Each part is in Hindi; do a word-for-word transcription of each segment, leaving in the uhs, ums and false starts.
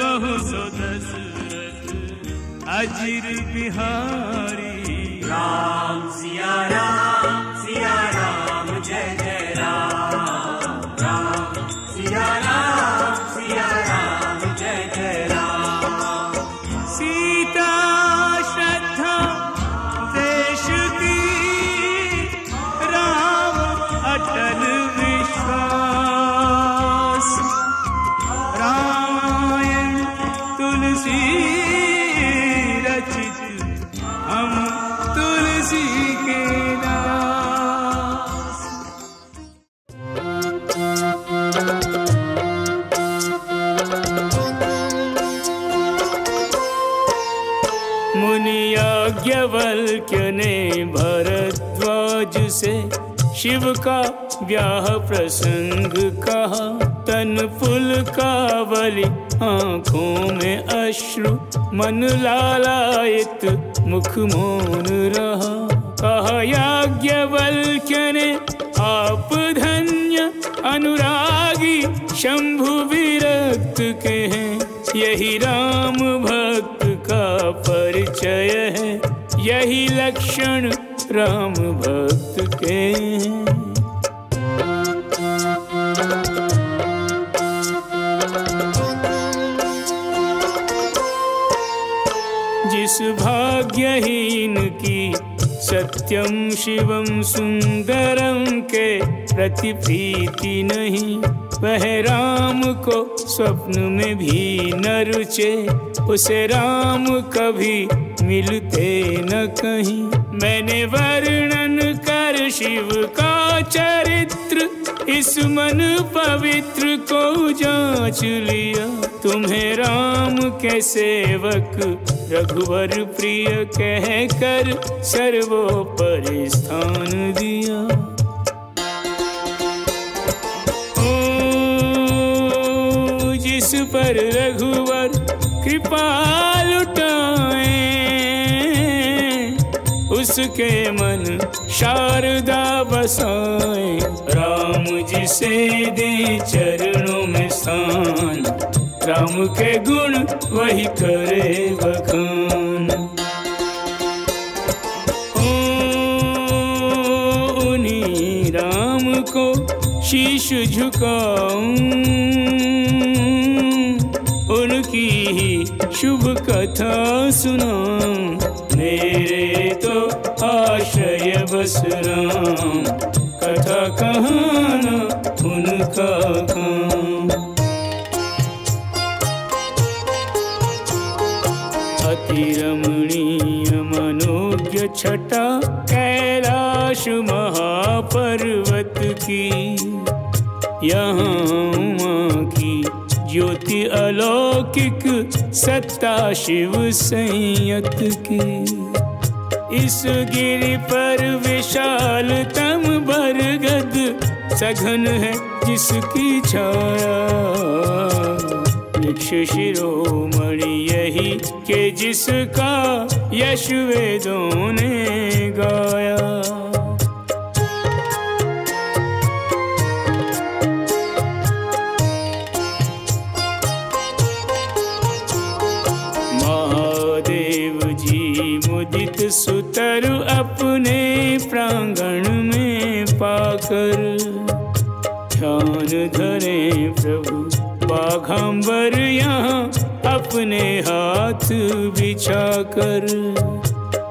बहु सो दशरथ अजीर बिहारी। राम सिया राम सिया राम जय जय राम। राम सिया राम सिया राम जय जय राम। सीता श्रद्धा देश की, राम अटल विश्वास। रामायण तुलसी रचित हम तुलसी के दास। मुनि याज्ञवल्क्य ने भरद्वाज से शिव का व्याह प्रसंग कहा। तन पुलकावली आँखों में अश्रु, मन लालायित मुख मौन रहा। कहा याज्ञवल्क्य ने आप धन्य अनुरागी शंभु विरक्त के हैं। यही राम भक्त का परिचय है, यही लक्षण राम भक्त के हैं। जिस भाग्यहीन की सत्यम शिवम सुंदरम के प्रति प्रीति नहीं, वह राम को स्वप्न में भी न रुचे। उसे राम कभी मिलते न कहीं। मैंने वर्णन कर शिव का चरित्र, इस मन पवित्र को जांच लिया। तुम्हें राम के सेवक रघुवर प्रिय कहकर सर्वोपरि स्थान दिया। ओ जिस पर रघुवर कृपा लुटाए, उसके मन शारदा बसाए। राम जिसे दे चरणों में स्थान, राम के गुण वही करे बखान। ओ उन्हीं राम को शीश झुकाऊं, उनकी ही शुभ कथा सुनाऊं। मेरे तो आश्रय बस राम, कथा कहाना उनका काम। रमणीय मनोज्ञ छटा कैलाश महापर्वत की, यहाँ माँ की ज्योति अलौकिक सत्ता शिव संयत की। इस गिरि पर विशालतम बरगद, सघन है जिसकी छाया। शिरोमणि यही के जिसका यश वेदों ने गाया। महादेव जी मुदित सुतर अपने प्रांगण में पाकर, ध्यान धरे प्रभु बाघंबर यहाँ अपने हाथ बिछाकर।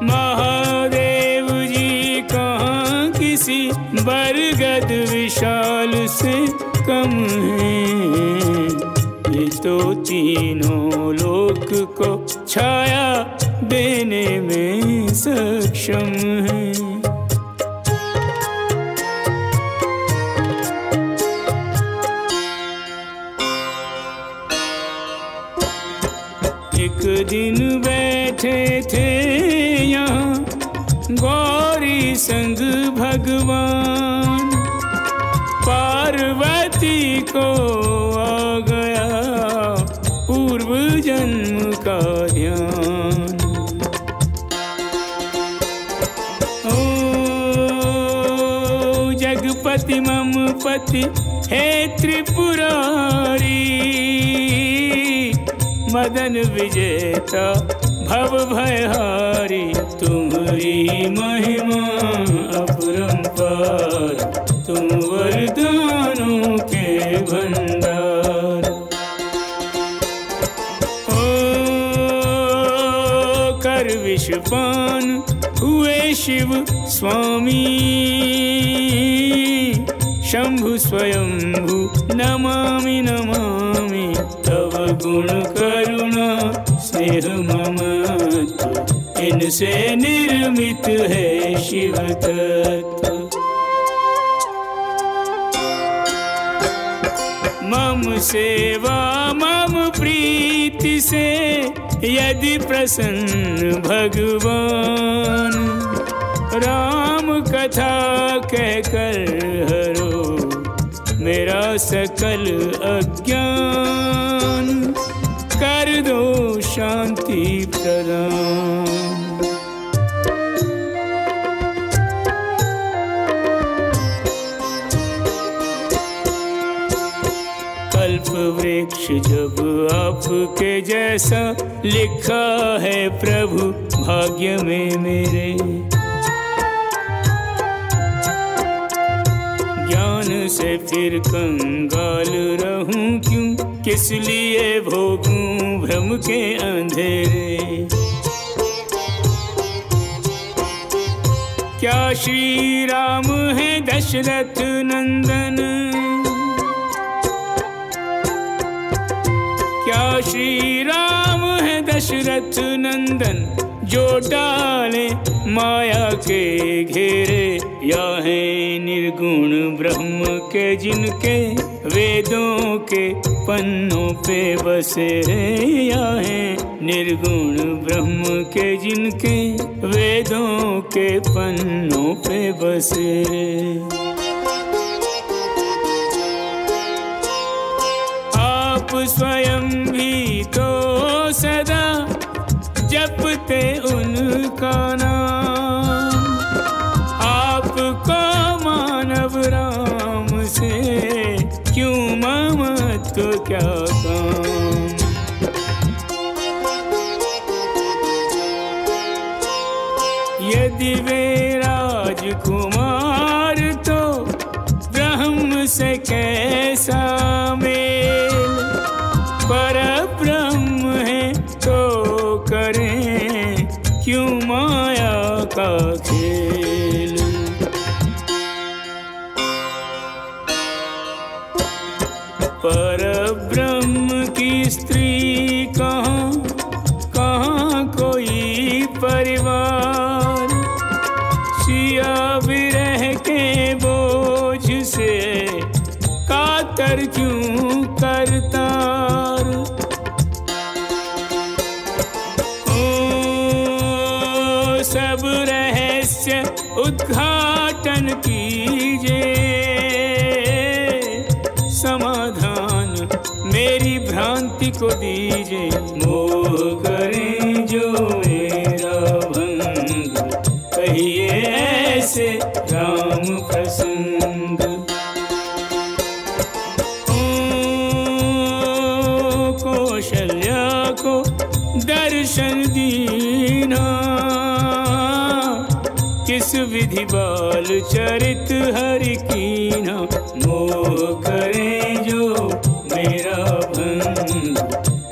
महादेव जी कहाँ किसी बरगद विशाल से कम है। ये तो तीनों लोक को छाया देने में सक्षम है। एक दिन बैठे थे यहाँ गौरी संग भगवान, पार्वती को आ गया पूर्व जन्म का ध्यान। ओ जगपति मम पति हे त्रिपुरारी, मदन विजेता भव भयहारी तुम्हारी महिमा अपरंपार, तुम वरदानों के भंडार। ओ कर विषपान हुए शिव स्वामी, शंभु स्वयंभु नमामि नमामि, तव गुण करुणा स्नेह ममत्व, इनसे निर्मित है शिव तत्व। मम सेवा मम प्रीति से यदि प्रसन्न भगवान, राम कथा कहकर हरो मेरा सकल अज्ञान, कर दो शांति प्रदान। कल्प वृक्ष जब आपके जैसा लिखा है प्रभु भाग्य में मेरे, से फिर कंगाल रहूं क्यों, किस लिए भोगूं भ्रम के अंधेरे। क्या श्री राम है दशरथ नंदन, क्या श्री राम है दशरथ नंदन, जो डाले माया के घेरे, या है निर्गुण ब्रह्म के जिनके वेदों के पन्नों पे बसे हैं, या है निर्गुण ब्रह्म के जिनके वेदों के पन्नों पे बसे। आप स्वयं भी तो सदा जपते उनका नाम, आपको मानव राम से क्यों ममत्व को क्या काम। यदि वे राजकुमार तो ब्रह्म से कैसा मेल, परब्रह्म है तो करें क्यों माया का खेल। परब्रह्म की स्त्री कहाँ कहाँ कोई परिवार, सिया विरह के बोझ से कातर क्यों करता। सब रहस्य उद्घाटन कीजिए, समाधान मेरी भ्रांति को दीजिए, मोह करें जो मेरा भंग, कहिए ऐसे राम प्रसंग। ओ कौशल्या को दर्शन दीना, किस विधि बाल चरित हरि कीना, मोह करें जो मेरा भंग,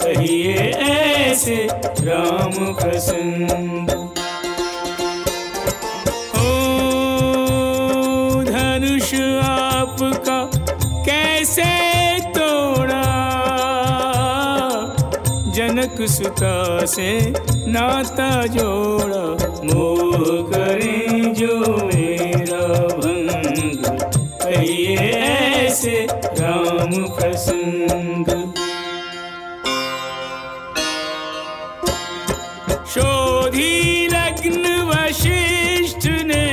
कहिए ऐसे राम प्रसन्न। ओ धनुष आपका कैसे तोड़ा, जनक सुता से नाता जोड़ा, मोह करें जो मेरा भंग, कहिए ऐसे राम प्रसंग। शोधी लग्न वशिष्ठ ने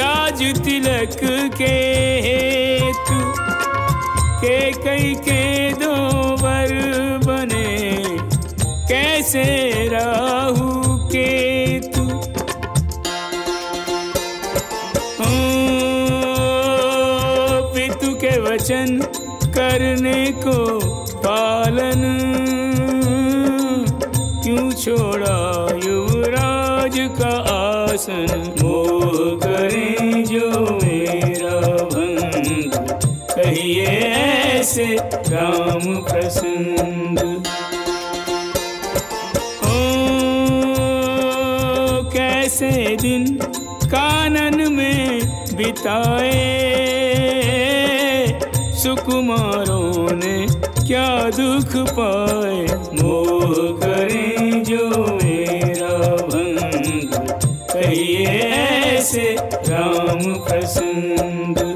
राज तिलक के हेतु, के कई के दो वर बने कैसे राहु केतु। पितु के वचन करने को पालन, दर्शन मोह करें जो मेरा बंधु, कहिए ऐसे राम प्रसन्न। ओ कैसे दिन कानन में बिताए, सुकुमारों ने क्या दुख पाए। मोह करें जो मेरा बंधु, कहिए ऐसे राम प्रसन्न।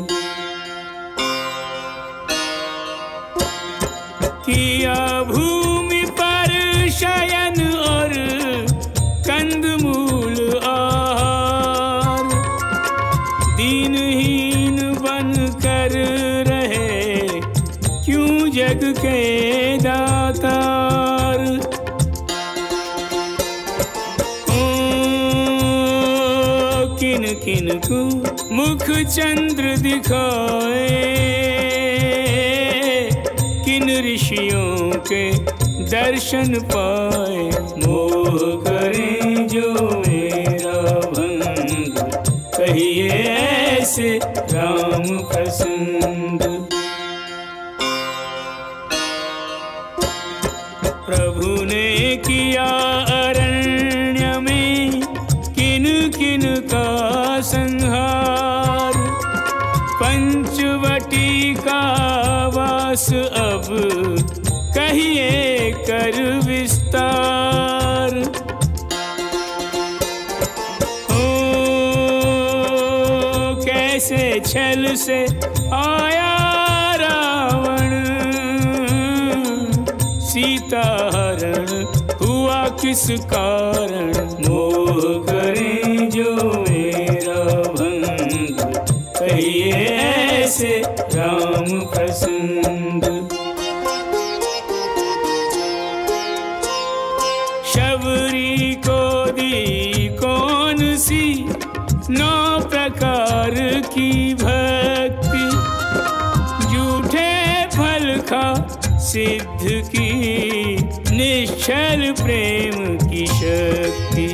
किया भूमि पर शयन और कंदमूल आहार, दीनहीन बन कर रहे क्यों जग के दातार। ओ किन किन को मुख चंद्र दिखाए, किन ऋषियों के दर्शन पाए। मोह करें जो मेरा बंधु, कहिए ऐसे राम प्रसन्न। प्रभु ने किया अरण्य में किन किन का संहार, पंचवटी का वास अब कहिए कर विस्तार। ओ कैसे छल से आया सीता हरण, हुआ किस कारण। मोह करें जो मेरा बंधु, कहिए ऐसे राम प्रसन्न। शबरी को दी कौन सी नौ प्रकार की भक्ति, झूठे फल खा सिद्ध की निश्चल प्रेम की शक्ति।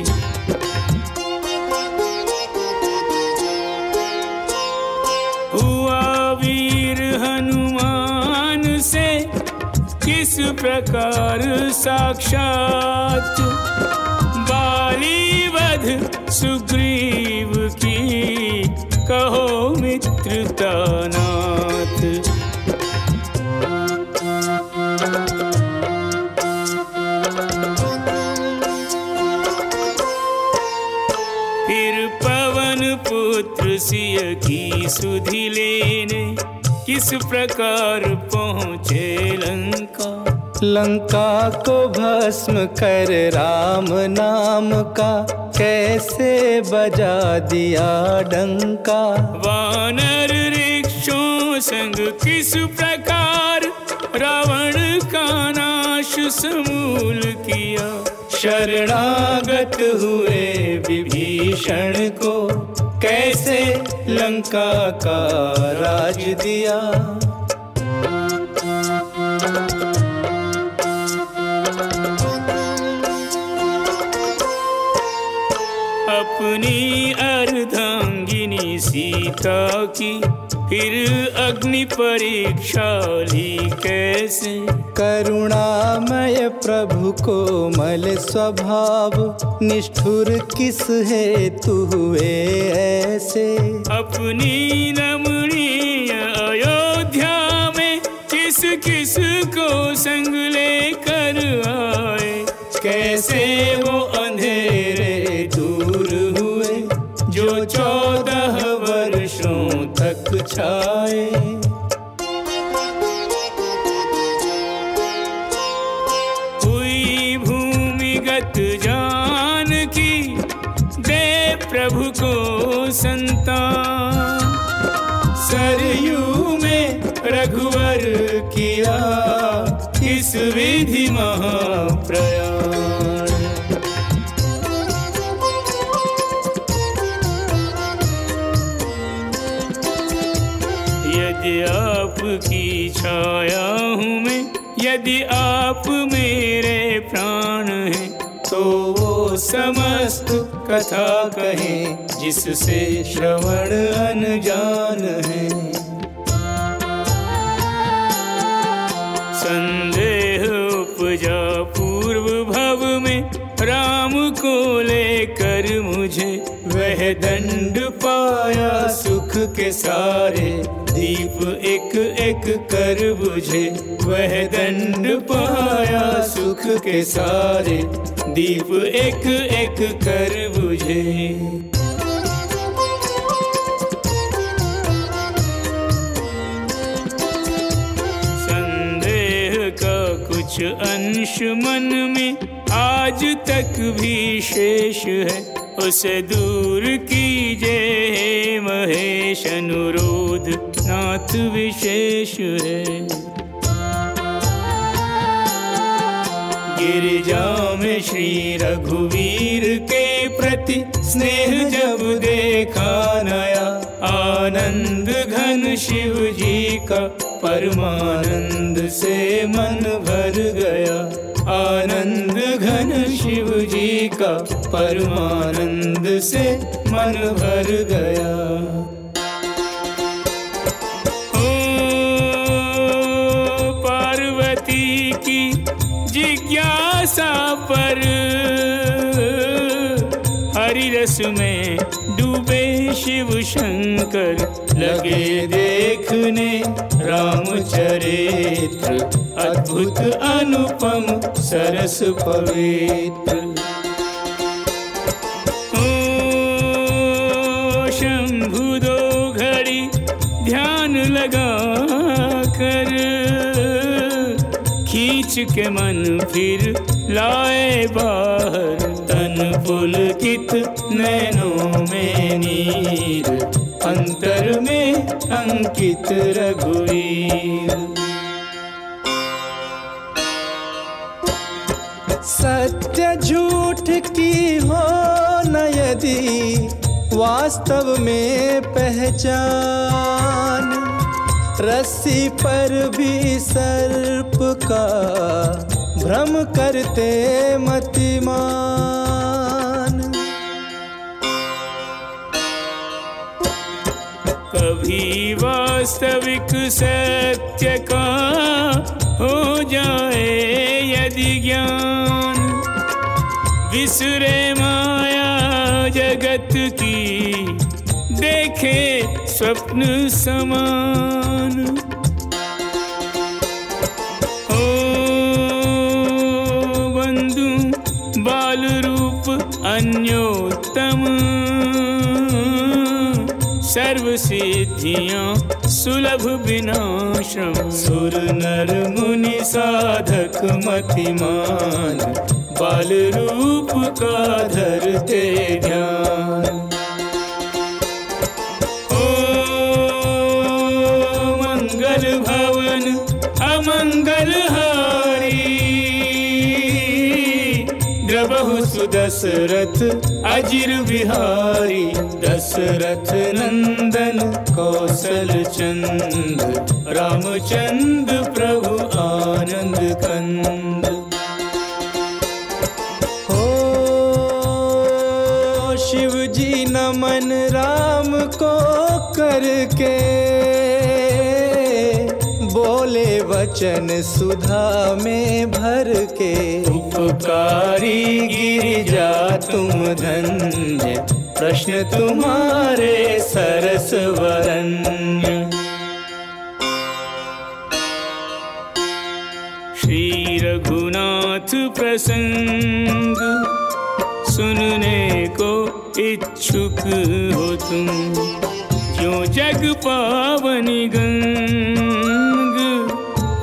हुआ वीर हनुमान से किस प्रकार साक्षात, बाली वध सुग्रीव की कहो मित्रता नाथ। सिया की सुधि लेने किस प्रकार पहुँचे लंका, लंका को भस्म कर राम नाम का कैसे बजा दिया डंका। वानर ऋक्षों संग किस प्रकार रावण का नाश समूल किया, शरणागत हुए विभीषण को कैसे लंका का राज दिया। अपनी अर्धांगिनी सीता की फिर अग्नि परीक्षा ली कैसे, करुणामय प्रभु कोमल स्वभाव निष्ठुर किस हेतु हुए ऐसे। अपनी रमणीय अयोध्या में किस किस को संग लेकर आए, कैसे वो अंधेरे दूर हुए जो चौदह वर्षों तक छाए। हुई भूमिगत जान की दे प्रभु को संतान, सरयू में रघुवर किया इस विधि महाप्रयाण। यदि आपकी छाया हूँ मैं, यदि आप मेरे प्राण हैं, सो वो समस्त कथा कहे जिससे श्रवण अनजान है। संदेह उपजा पूर्व भव में राम को लेकर मुझे वह दंड पाया सुख के सारे दीप एक एक कर बुझे वह दंड पाया सुख के सारे दीप एक एक कर बुझे। संदेह का कुछ अंश मन में आज तक भी शेष है उसे दूर कीजिए महेश अनुरोध नाथ विशेष है। गिरिजा में श्री रघुवीर के प्रति स्नेह जब देखा नया आनंद घन शिव जी का परमानंद से मन भर गया आनंद घन शिव जी का परमानंद से मन भर गया। ओ पार्वती की जिज्ञासा पर हरि रस में डूबे शिव शंकर लगे देखने रामचरित्र अद्भुत अनुपम सरस पवित्र। ओ शंभु दो घड़ी ध्यान लगा कर खींच के मन फिर लाए बाहर तन पुलकित नैनों में नीर अंतर में अंकित रघुवीर। सत्य झूठ की हो न यदि वास्तव में पहचान रस्सी पर भी सर्प का भ्रम करते मतिमान। कभी वास्तविक सत्य का हो जाए यदि ज्ञान विसरे माया जगत की देखे स्वप्न समान। ओ बंधु बाल रूप अन्योत्तम सर्व सिद्धियां सुलभ विनाशम सुर नर मुनि साधक मतिमान बाल रूप का धरते ध्यान। ओ मंगल भवन अमंगल हारी द्रवहु सुदशरथ अजिर बिहारी दशरथ नंदन कौशल चंद रामचंद्र प्रभु आनंद कंद। नमन राम को करके बोले वचन सुधा में भर के उपकारी गिरिजा तुम धन्य प्रश्न तुम्हारे सरस वरन्य। श्री रघुनाथ प्रसंग सुनने को इच्छुक हो तुम जो जग पावनी गंग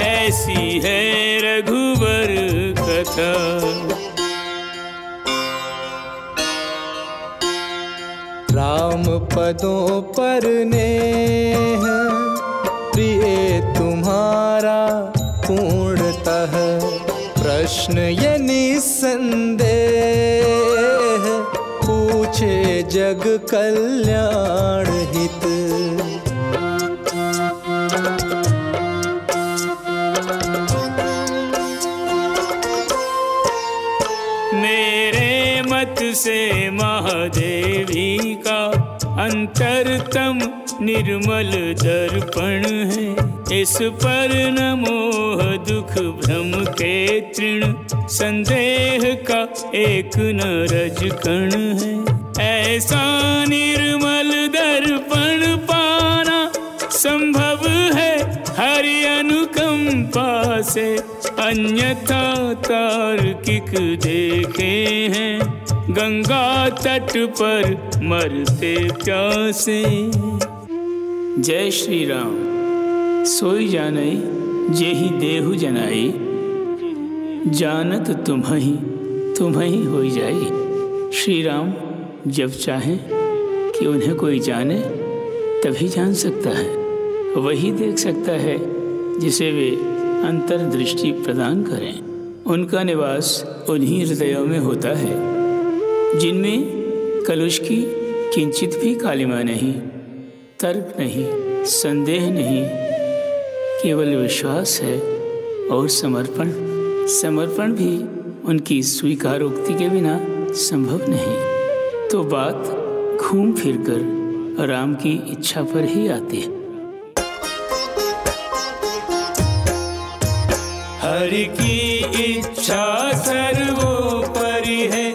ऐसी है रघुवर कथा। राम पदों पर नेह प्रिय तुम्हारा पूर्णतः प्रश्न ये निसंदेह पूछे जग कल्याण हित। ने मत से महादेवी का अंतरतम निर्मल दर्पण है। इस पर न मोह दुख भ्रम के तृण, संदेह का एक न रज कण है। ऐसा निर्मल दर्पण पाना संभव है हरि अनुकंपा से, अन्यथा तार्किक देखे हैं गंगा तट पर मरते प्यासे। जय श्री राम। सोई जानई जेहि देहु जनाई, जानत तुम्ही तुम्ही होई जाई। श्री राम जब चाहें कि उन्हें कोई जाने तभी जान सकता है, वही देख सकता है जिसे वे अंतर्दृष्टि प्रदान करें। उनका निवास उन्हीं हृदयों में होता है जिनमें कलुष की किंचित भी कालिमा नहीं, तर्क नहीं, संदेह नहीं, केवल विश्वास है और समर्पण। समर्पण भी उनकी स्वीकारोक्ति के बिना संभव नहीं। तो बात घूम फिरकर राम की इच्छा पर ही आती है। हरि की इच्छा सर्वोपरि है,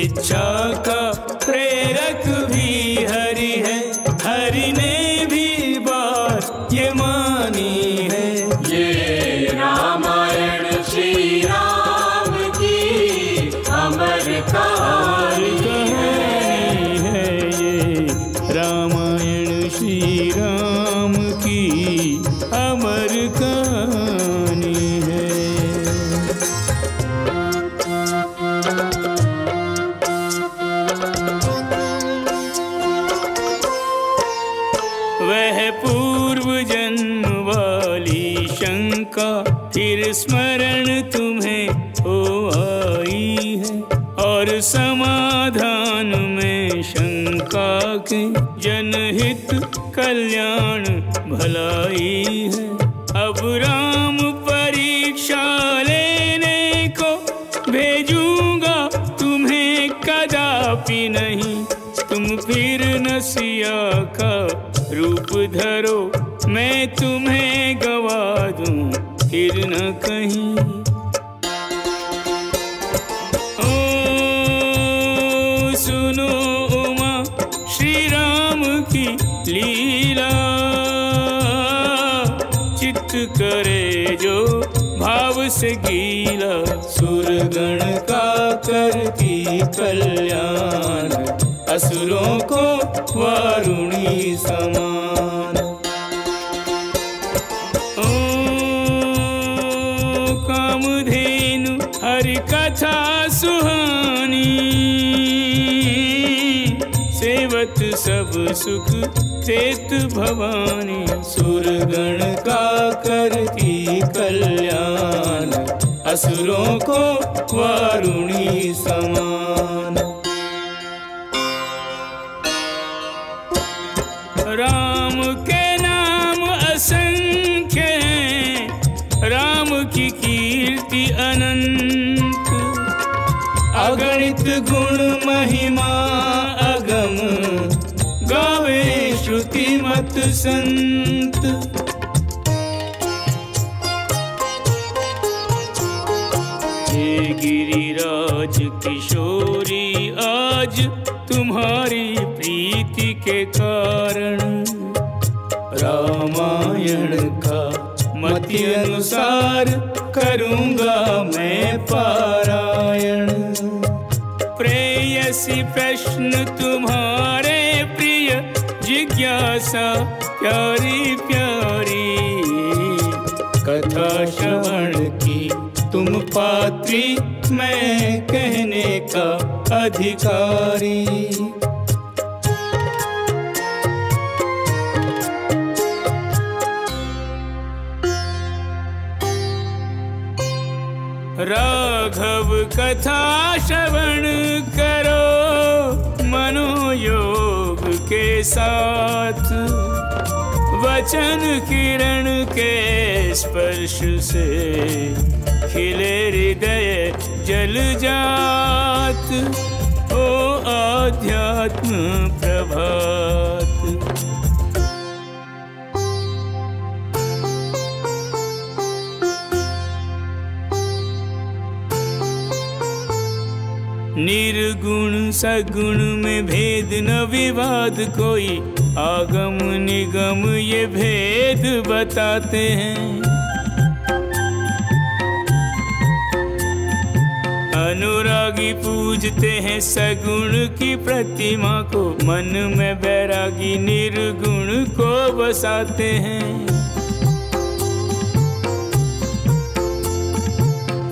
इच्छा का प्रेरक भी हरि है। हरि ने भी बात ये मानी है, ये रामायण श्री राम की अमर कहानी है। ये रामायण श्री राम की अमर कहानी है। फिर स्मरण तुम्हें हो आई है, और समाधान में शंका के जनहित कल्याण भलाई है। अब राम परीक्षा लेने को भेजूंगा तुम्हें कदापि नहीं, तुम फिर न सिया का रूप धरो, मैं तुम्हें गवा दूं फिर न कहीं। ओ सुनो उमा श्री राम की लीला, चित्त करे जो भाव से गीला, सुरगण का करती कल्याण, असुरों को वारुणी समान। कामधेनु हरि कथा सुहानी, सेवत सब सुख सेत भवानी, सुरगण का करती कल्याण, असुरों को वारुणी समान। राम के नाम असंख्य हैं, राम की कीर्ति अनंत, अगणित गुण महिमा अगम, गावे श्रुति मत संत। हे गिरिराज किशोरी आज तुम्हारी प्रीति के कारण, रामायण का मति अनुसार करूंगा मैं पारायण। प्रेयसी प्रश्न तुम्हारे प्रिय, जिज्ञासा प्यारी प्यारी, कथा श्रवण की तुम पात्री, मैं कहने का अधिकारी। राघव कथा श्रवण करो मनोयोग के साथ, वचन किरण के स्पर्श से खिले हृदय जल जात। आध्यात्म प्रभात। निर्गुण सगुण में भेद न विवाद कोई, आगम निगम ये भेद बताते हैं। अनुरागी पूजते हैं सगुण की प्रतिमा को, मन में बैरागी निर्गुण को बसाते हैं।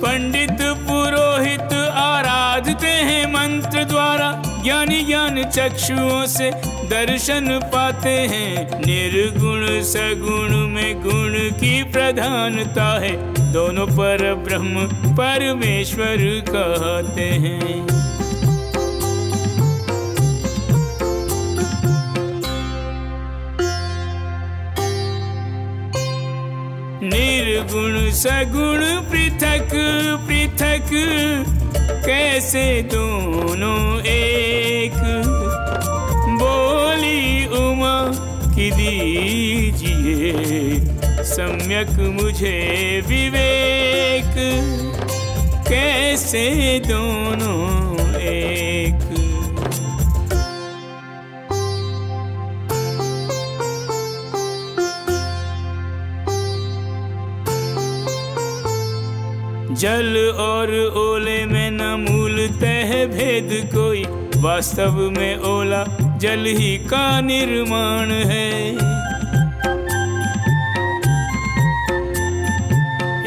पंडित पुरोहित आराधते हैं मंत्र द्वारा, ज्ञानी ज्ञान चक्षुओं से दर्शन पाते हैं। निर्गुण सगुण में गुण की प्रधानता है, दोनों पर ब्रह्म परमेश्वर कहते हैं। निर्गुण सगुण पृथक पृथक कैसे दोनों एक, बोली उमा की दीजिए सम्यक मुझे विवेक, कैसे दोनों एक। जल और ओले में न मूलतः है भेद कोई, वास्तव में ओला जल ही का निर्माण है।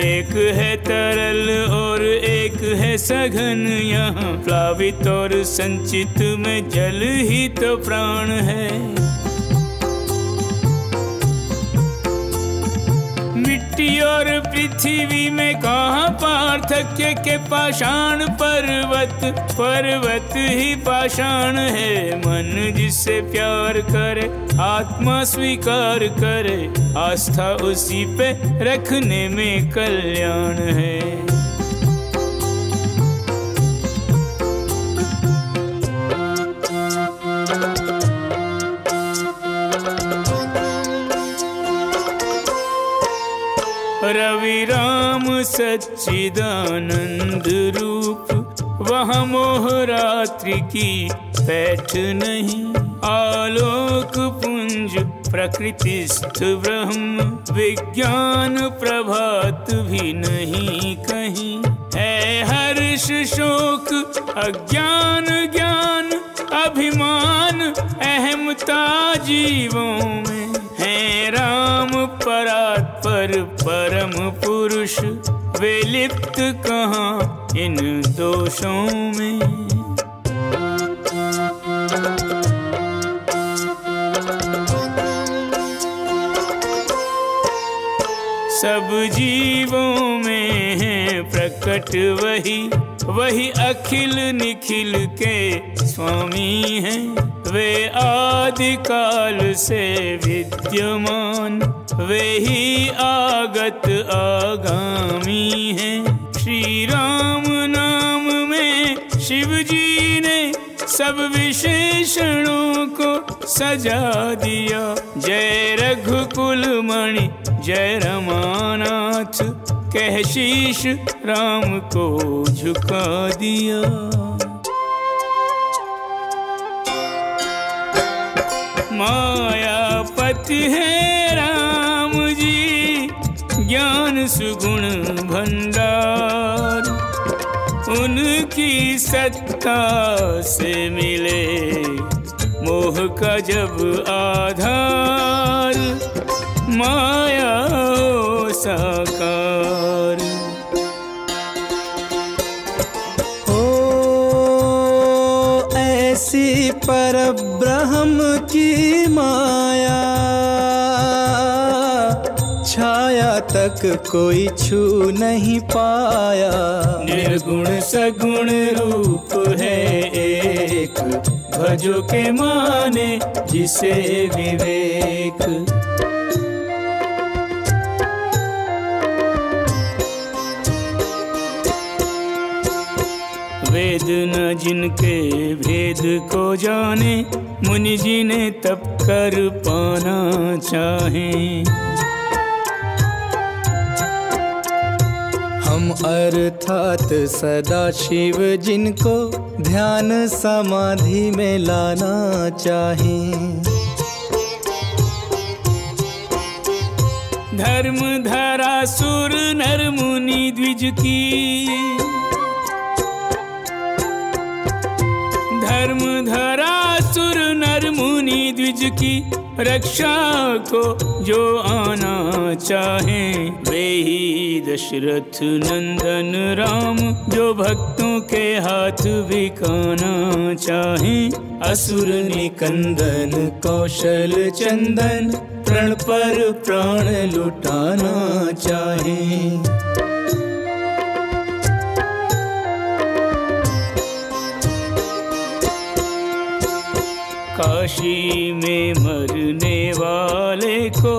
एक है तरल और एक है सघन, यहाँ प्लावित और संचित में जल ही तो प्राण है। मिट्टी और पृथ्वी में कहाँ पार्थक्य के, पाषाण पर्वत पर्वत ही पाषाण है। मन जिससे प्यार करे आत्मा स्वीकार करे, आस्था उसी पे रखने में कल्याण है। रवि राम सच्चिदानंद रूप, वहाँ मोह रात्रि की पैठ नहीं। आलोक पुंज प्रकृतिस्थ ब्रह्म, विज्ञान प्रभात भी नहीं कहीं। है हर्ष शोक अज्ञान ज्ञान अभिमान, अहमता जीवों में है। राम परात्पर परम पुरुष, वे लिप्त कहाँ इन दोषों में। सब जीवों में है प्रकट वही, वही अखिल निखिल के स्वामी हैं। वे आदिकाल से विद्यमान, वे ही आगत आगामी हैं। श्री राम नाम में शिव जी ने सब विशेषणों को सजा दिया। जय रघुकुल मणि जय रमानाथ, कह शीश राम को झुका दिया। मायापति है राम जी, ज्ञान सुगुण भंडार, उनकी सत्ता से मिले मोह का जब आधार, माया हो साकार। ओ ऐसी परब्रह्म की माया, छाया तक कोई छू नहीं पाया। निर्गुण सगुण रूप है एक, भजो के माने जिसे विवेक। आवेद न जिनके भेद को जाने, मुनि जी ने तप कर पाना चाहे। हम अर्थात सदा शिव जिनको ध्यान समाधि में लाना चाहे। धर्म धरा सुर नर मुनि द्विज की, धर्म धरा सुर नर मुनि द्विज की रक्षा को जो आना चाहे। वे ही दशरथ नंदन राम जो भक्तों के हाथ बिकाना चाहे। असुर निकंदन कौशल चंदन प्रण पर प्राण लुटाना चाहे। काशी में मरने वाले को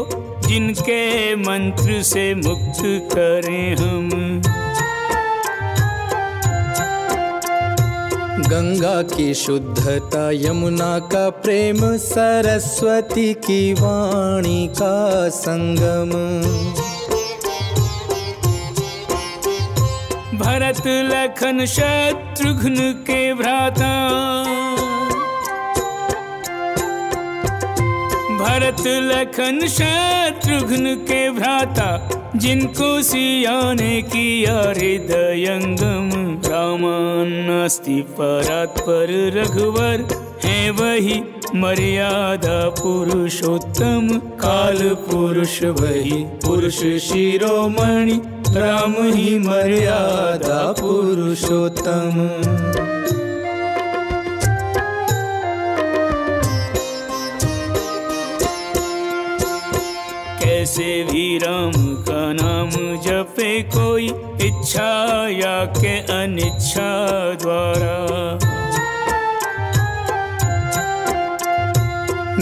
जिनके मंत्र से मुक्त करें हम। गंगा की शुद्धता, यमुना का प्रेम, सरस्वती की वाणी का संगम। भरत लखन शत्रुघ्न के भ्राता, भरत लखन शत्रुघ्न के भ्राता, जिनको सिया ने किया हृदयंगम। रामानास्ति परात्पर रघुवर, हैं वही मर्यादा पुरुषोत्तम। काल पुरुष वही पुरुष शिरोमणि, राम ही मर्यादा पुरुषोत्तम। कैसे भी राम का नाम जपे कोई, इच्छा या के अनिच्छा द्वारा।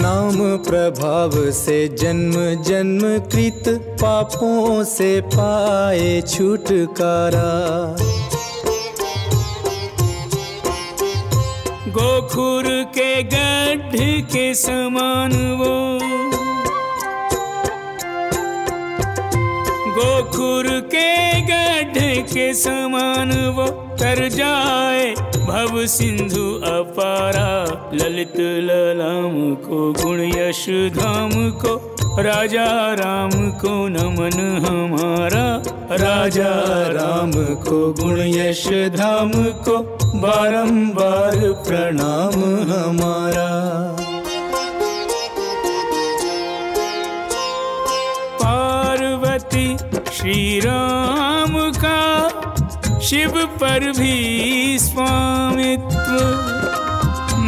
नाम प्रभाव से जन्म जन्म कृत पापों से पाए छुटकारा। गोखुर के गड्ढे के समान वो, गोखुर के गड्ढे के समान वो, तर जाए भव सिंधु अपारा। ललित ललाम को गुण यश धाम को, राजा राम को नमन हमारा। राजा राम को गुण यश धाम को, बारंबार प्रणाम हमारा। श्री राम का शिव पर भी स्वामित्व,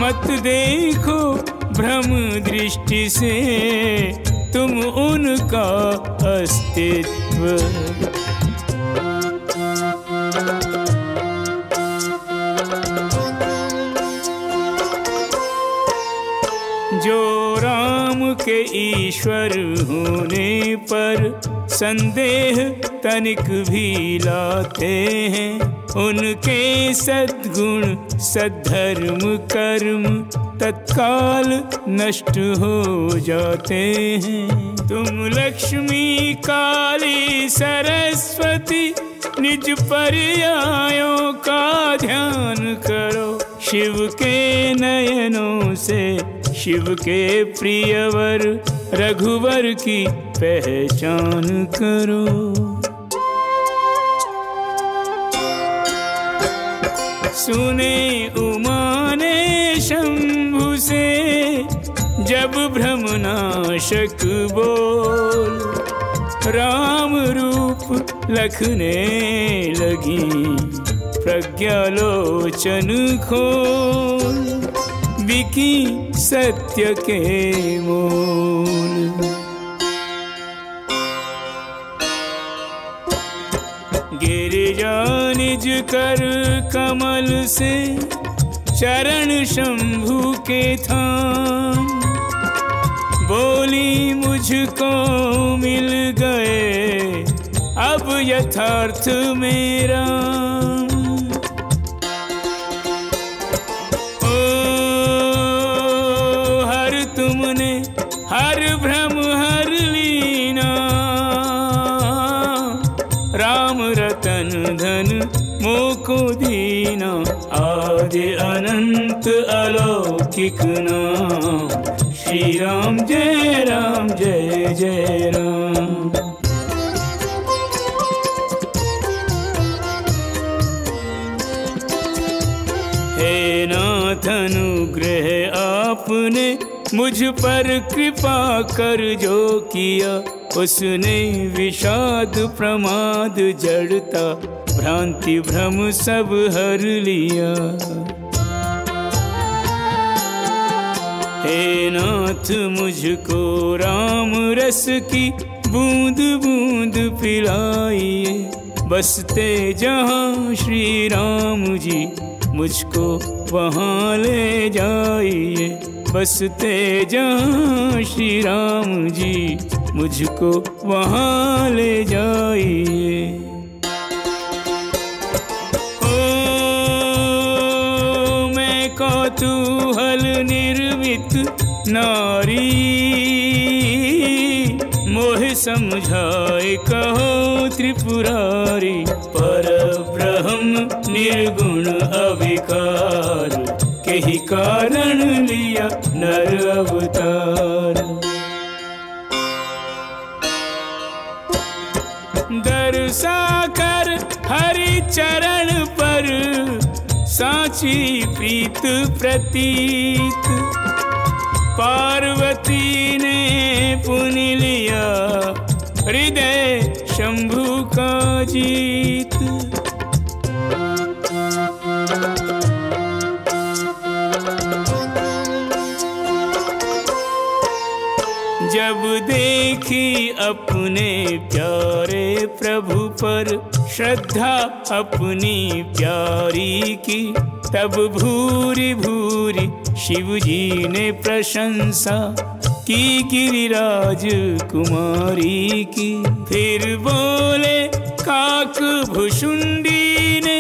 मत देखो भ्रम दृष्टि से तुम उनका अस्तित्व। के ईश्वर होने पर संदेह तनिक भी लाते हैं, उनके सद्गुण सद्धर्म कर्म तत्काल नष्ट हो जाते हैं। तुम लक्ष्मी काली सरस्वती, निज पर्यायों का ध्यान करो। शिव के नयनों से शिव के प्रियवर, रघुवर की पहचान करो। सुने उमाने शंभु से जब भ्रमनाशक बोल, राम रूप लखने लगी प्रज्ञालोचन खोल। विकी सत्य के मूल, गिरिजा निज कर कमल से, चरण शंभु के थाम। बोली मुझको मिल गए अब यथार्थ मेरा। को दीना आदि अनंत अलौकिक नाम। श्री राम जय राम जय जय राम। हे नाथ अनुग्रह आपने मुझ पर कृपा कर जो किया, उसने विषाद प्रमाद जड़ता भ्रांति भ्रम सब हर लिया। हे नाथ मुझको राम रस की बूंद बूंद पिलाइए, बसते जहाँ श्री राम जी मुझको वहाँ ले जाइए, बसते जहाँ श्री राम जी मुझको वहाँ ले जाइए। कौतूहल निर्मित नारी मोह समझाए कहो त्रिपुरारी, पर ब्रह्म निर्गुण अविकार कही कारण लिया नर अवतार। दर्शा कर हरि चरण पर साची प्रीत प्रतीत, पार्वती ने पुनि लिया हृदय शंभु का जीत। जब देखी अपने प्यारे प्रभु पर श्रद्धा अपनी प्यारी की, तब भूरी भूरी शिवजी ने प्रशंसा की गिरिराज कुमारी की। फिर बोले काक भुशुंडी ने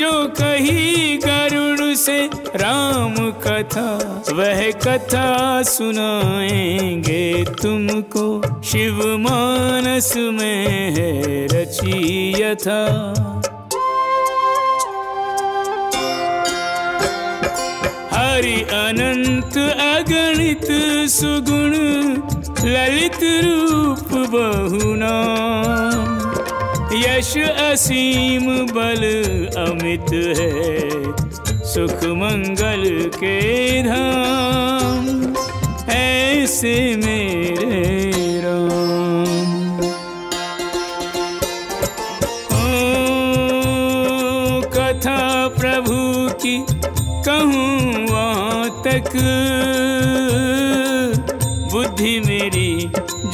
जो कही गरुड़ से राम कथा, वह कथा सुनाएंगे तुमको, शिव मानस में है रची यथा। हरि अनंत अगणित सुगुण ललित रूप बहुनाम, यश असीम बल अमित है सुख मंगल के धाम। ऐसे मेरे राम ओ कथा प्रभु की कहूँ वहाँ तक, बुद्धि मेरी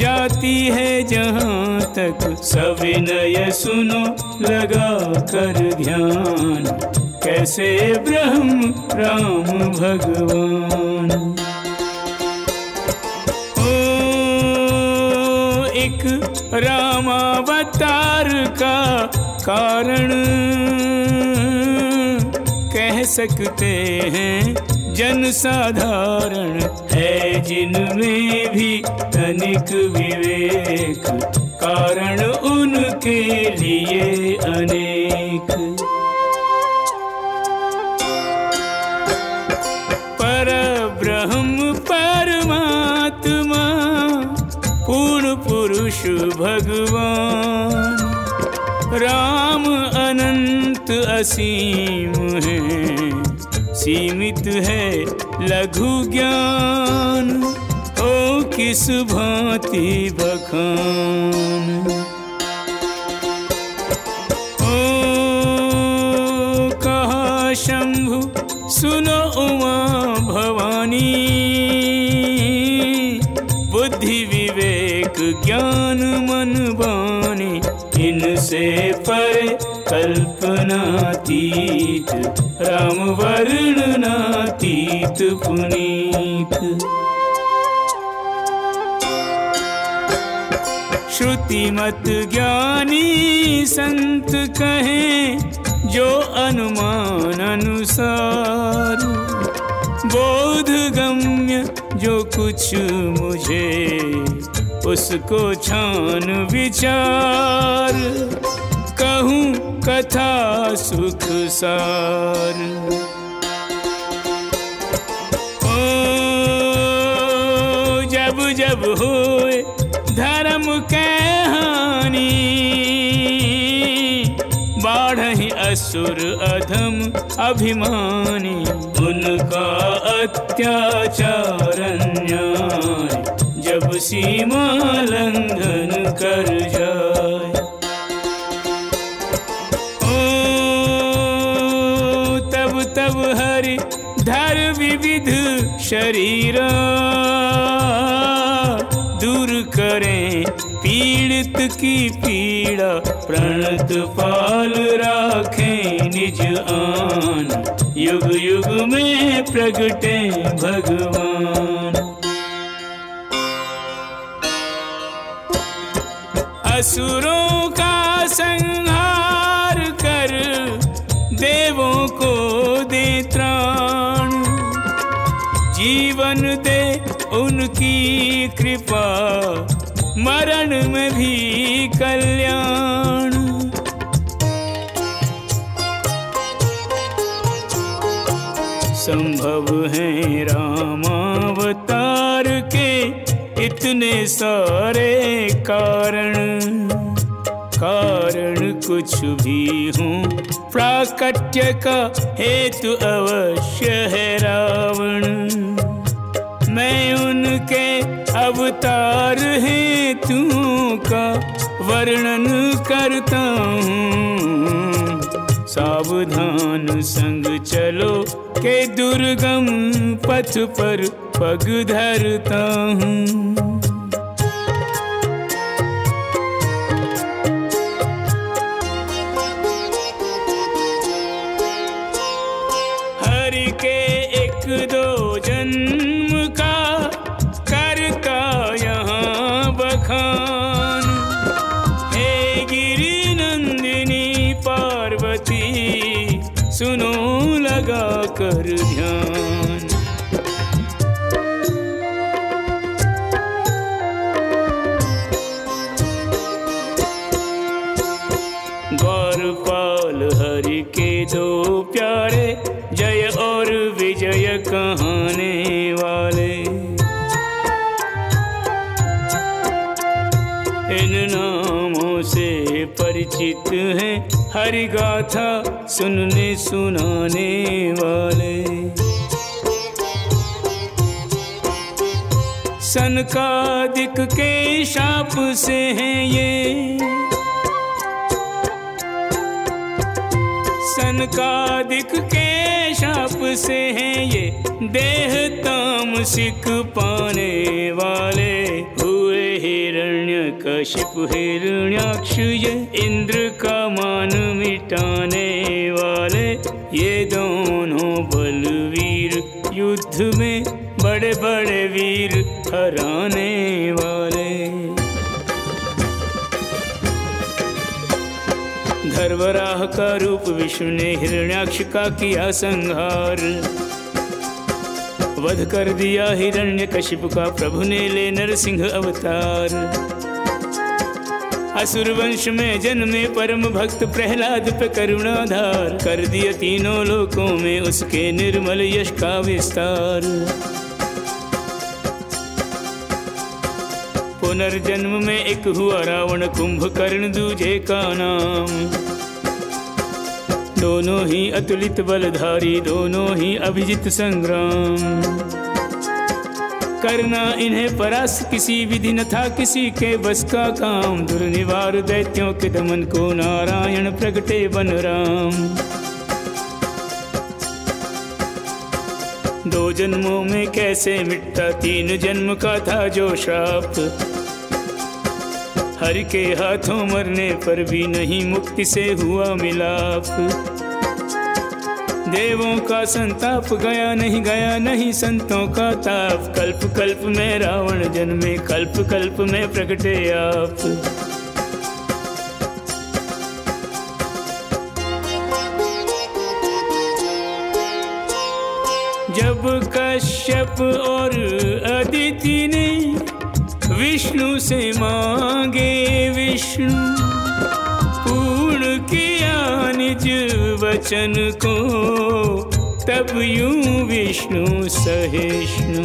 जाती है जहाँ तक। सविनय सुनो लगा कर ध्यान, कैसे ब्रह्म राम भगवान। ओ एक रामावतार का कारण कह सकते हैं जन साधारण, है जिनमें भी तनिक विवेक, कारण उनके लिए अनेक। परब्रह्म परमात्मा पूर्ण पुरुष भगवान, राम अनंत असीम है सीमित है लघु ज्ञान। ओ किस भांति बखान ओ कहा शंभु सुनो उमा भवानी, बुद्धि विवेक ज्ञान मन बानी, इनसे परे कल्पनातीत राम वर्णनातीत पुनीत। श्रुतिमत ज्ञानी संत कहें जो अनुमान अनुसार, बोधगम्य जो कुछ मुझे उसको छान विचार। कहूँ कथा सुख सार। ओ जब जब होए धर्म के हानि, बाढ़हि असुर अधम अभिमानी। उनका अत्याचार अन्याय, जब सीमा लंघन कर जाए। तब हरि धर विविध शरीरा, दूर करें पीड़ित की पीड़ा। प्रणत पाल राखें निज आन, युग युग में प्रगटे भगवान। असुरों का संहार कर देवों को दे त्राण, जीवन दे उनकी कृपा, मरण में भी कल्याण। संभव है रामावतार के इतने सारे कारण। कारण कुछ भी हूँ प्राकट्य का, हेतु अवश्य है रावण। मैं उनके अवतार हेतु का वर्णन करता हूँ। सावधान संग चलो के दुर्गम पथ पर पग धरता हूँ। दो जन्म का करता यहाँ बखान, हे गिरि नंदिनी पार्वती, सुनो लगा कर ध्यान। गौरपाल हरि के दो प्यारे, जय और विजय कहने वाले। इन नामों से परिचित हैं हरि गाथा सुनने सुनाने वाले। सनकादिक के शाप से हैं ये, सनकादिक के शाप से हैं ये। देह तामसिक पाने वाले हुए हिरण्यकशिप हिरण्याक्ष ये। इंद्र का मान मिटाने वाले ये दोनों बलवीर, युद्ध में बड़े बड़े वीर हराने वाले। धर्मराह का रूप विष्णु ने हिरण्याक्ष का किया संहार, वध कर दिया हिरण्यकशिप का, प्रभु ने ले नरसिंह अवतार। असुर वंश में जन्मे परम भक्त प्रहलाद पे करुणाधार, कर दिया तीनों लोकों में उसके निर्मल यश का विस्तार। पुनर्जन्म में एक हुआ रावण, कुंभकर्ण दूजे का नाम। दोनों ही अतुलित बलधारी, दोनों ही अभिजित संग्राम। करना इन्हें परास्त किसी विधि न था किसी के बस का काम। दुर्निवार दैत्यों के दमन को, नारायण प्रगटे बन राम। दो जन्मों में कैसे मिटता तीन जन्म का था जो श्राप, हरि के हाथों मरने पर भी नहीं मुक्ति से हुआ मिलाप। देवों का संताप गया नहीं, गया नहीं संतों का ताप। कल्प कल्प में रावण जन्मे, कल्प कल्प में प्रगटे आप। जब कश्यप और अदिति ने विष्णु से मांगे विष्णु, पूर्ण किया निज वचन को, तब यूं विष्णु सहिष्णु।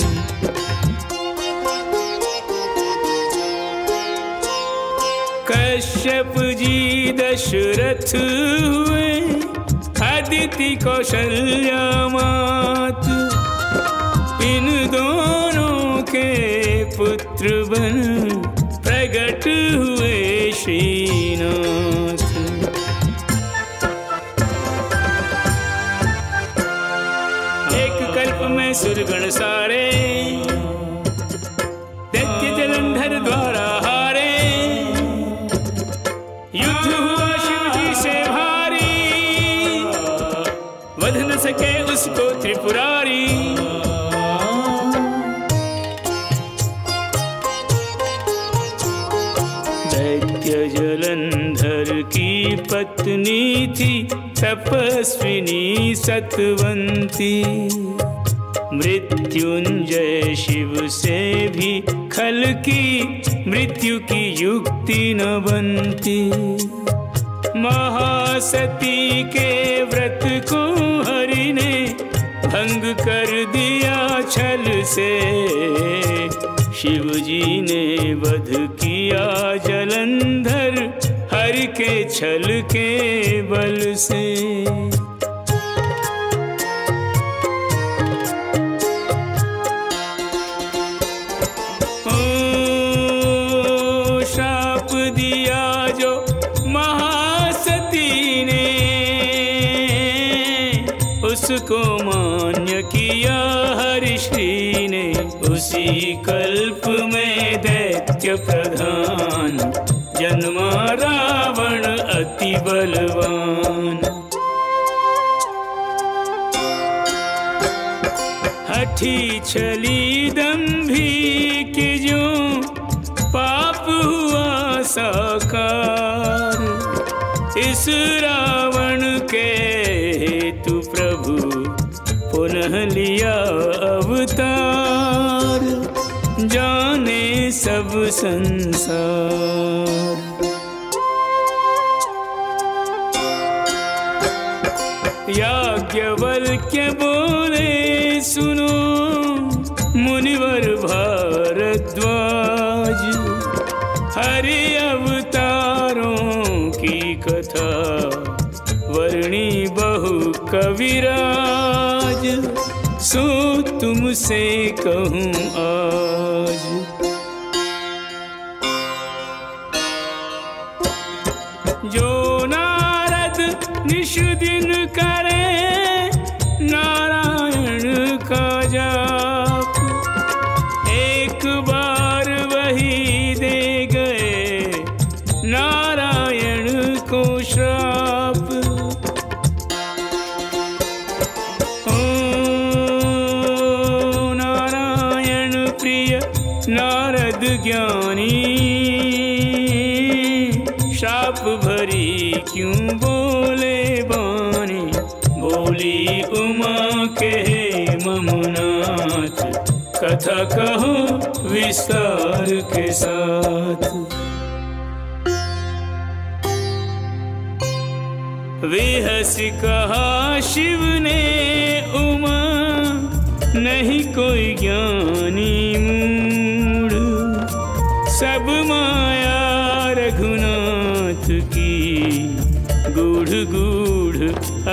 कश्यप जी दशरथ हुए, अदिति कौशल्या मात, इन दोनों के पुत्र बन प्रगट हुए श्रीनाथ। एक कल्प में सुरगण सारे, दैत्य जलंधर द्वारा हारे, युद्ध हुआ शिव जी से भारी, वध न सके उसको त्रिपुरारी। जलंधर की पत्नी थी तपस्विनी सतवंती, मृत्युंजय शिव से भी खल की मृत्यु की युक्ति न बनती। महासती के व्रत को हरि ने भंग कर दिया छल से, शिव जी ने वध किया जलंधर हर के छल के बल से। ओ शाप दिया जो महासती ने, उसको मान्य किया हरिश्री ने। उसी कल्प में दैत्य प्रधान जन्मा रावण अति बलवान। हठी छली दंभी कि जो पाप हुआ साकार, इस रावण के हेतु प्रभु पुनः लिया अवतार, जाने सब संसार। याज्ञवल्क्य बोले सुनो मुनिवर भारद्वाज, हरि अवतारों की कथा वर्णी बहु कविराज, सो तुमसे कहूँ आज। जो नारद निश दिन करे नारायण का जाप, एक बार वही दे गए नारायण को श्राप। नारद ज्ञानी शाप भरी क्यों बोले बानी, बोली उमा के ममुनाथ, कथा कहो विस्तार के साथ। विहस कहा शिव ने उमा, नहीं कोई ज्ञानी मूढ़, सब माया रघुनाथ की गूढ़ गूढ़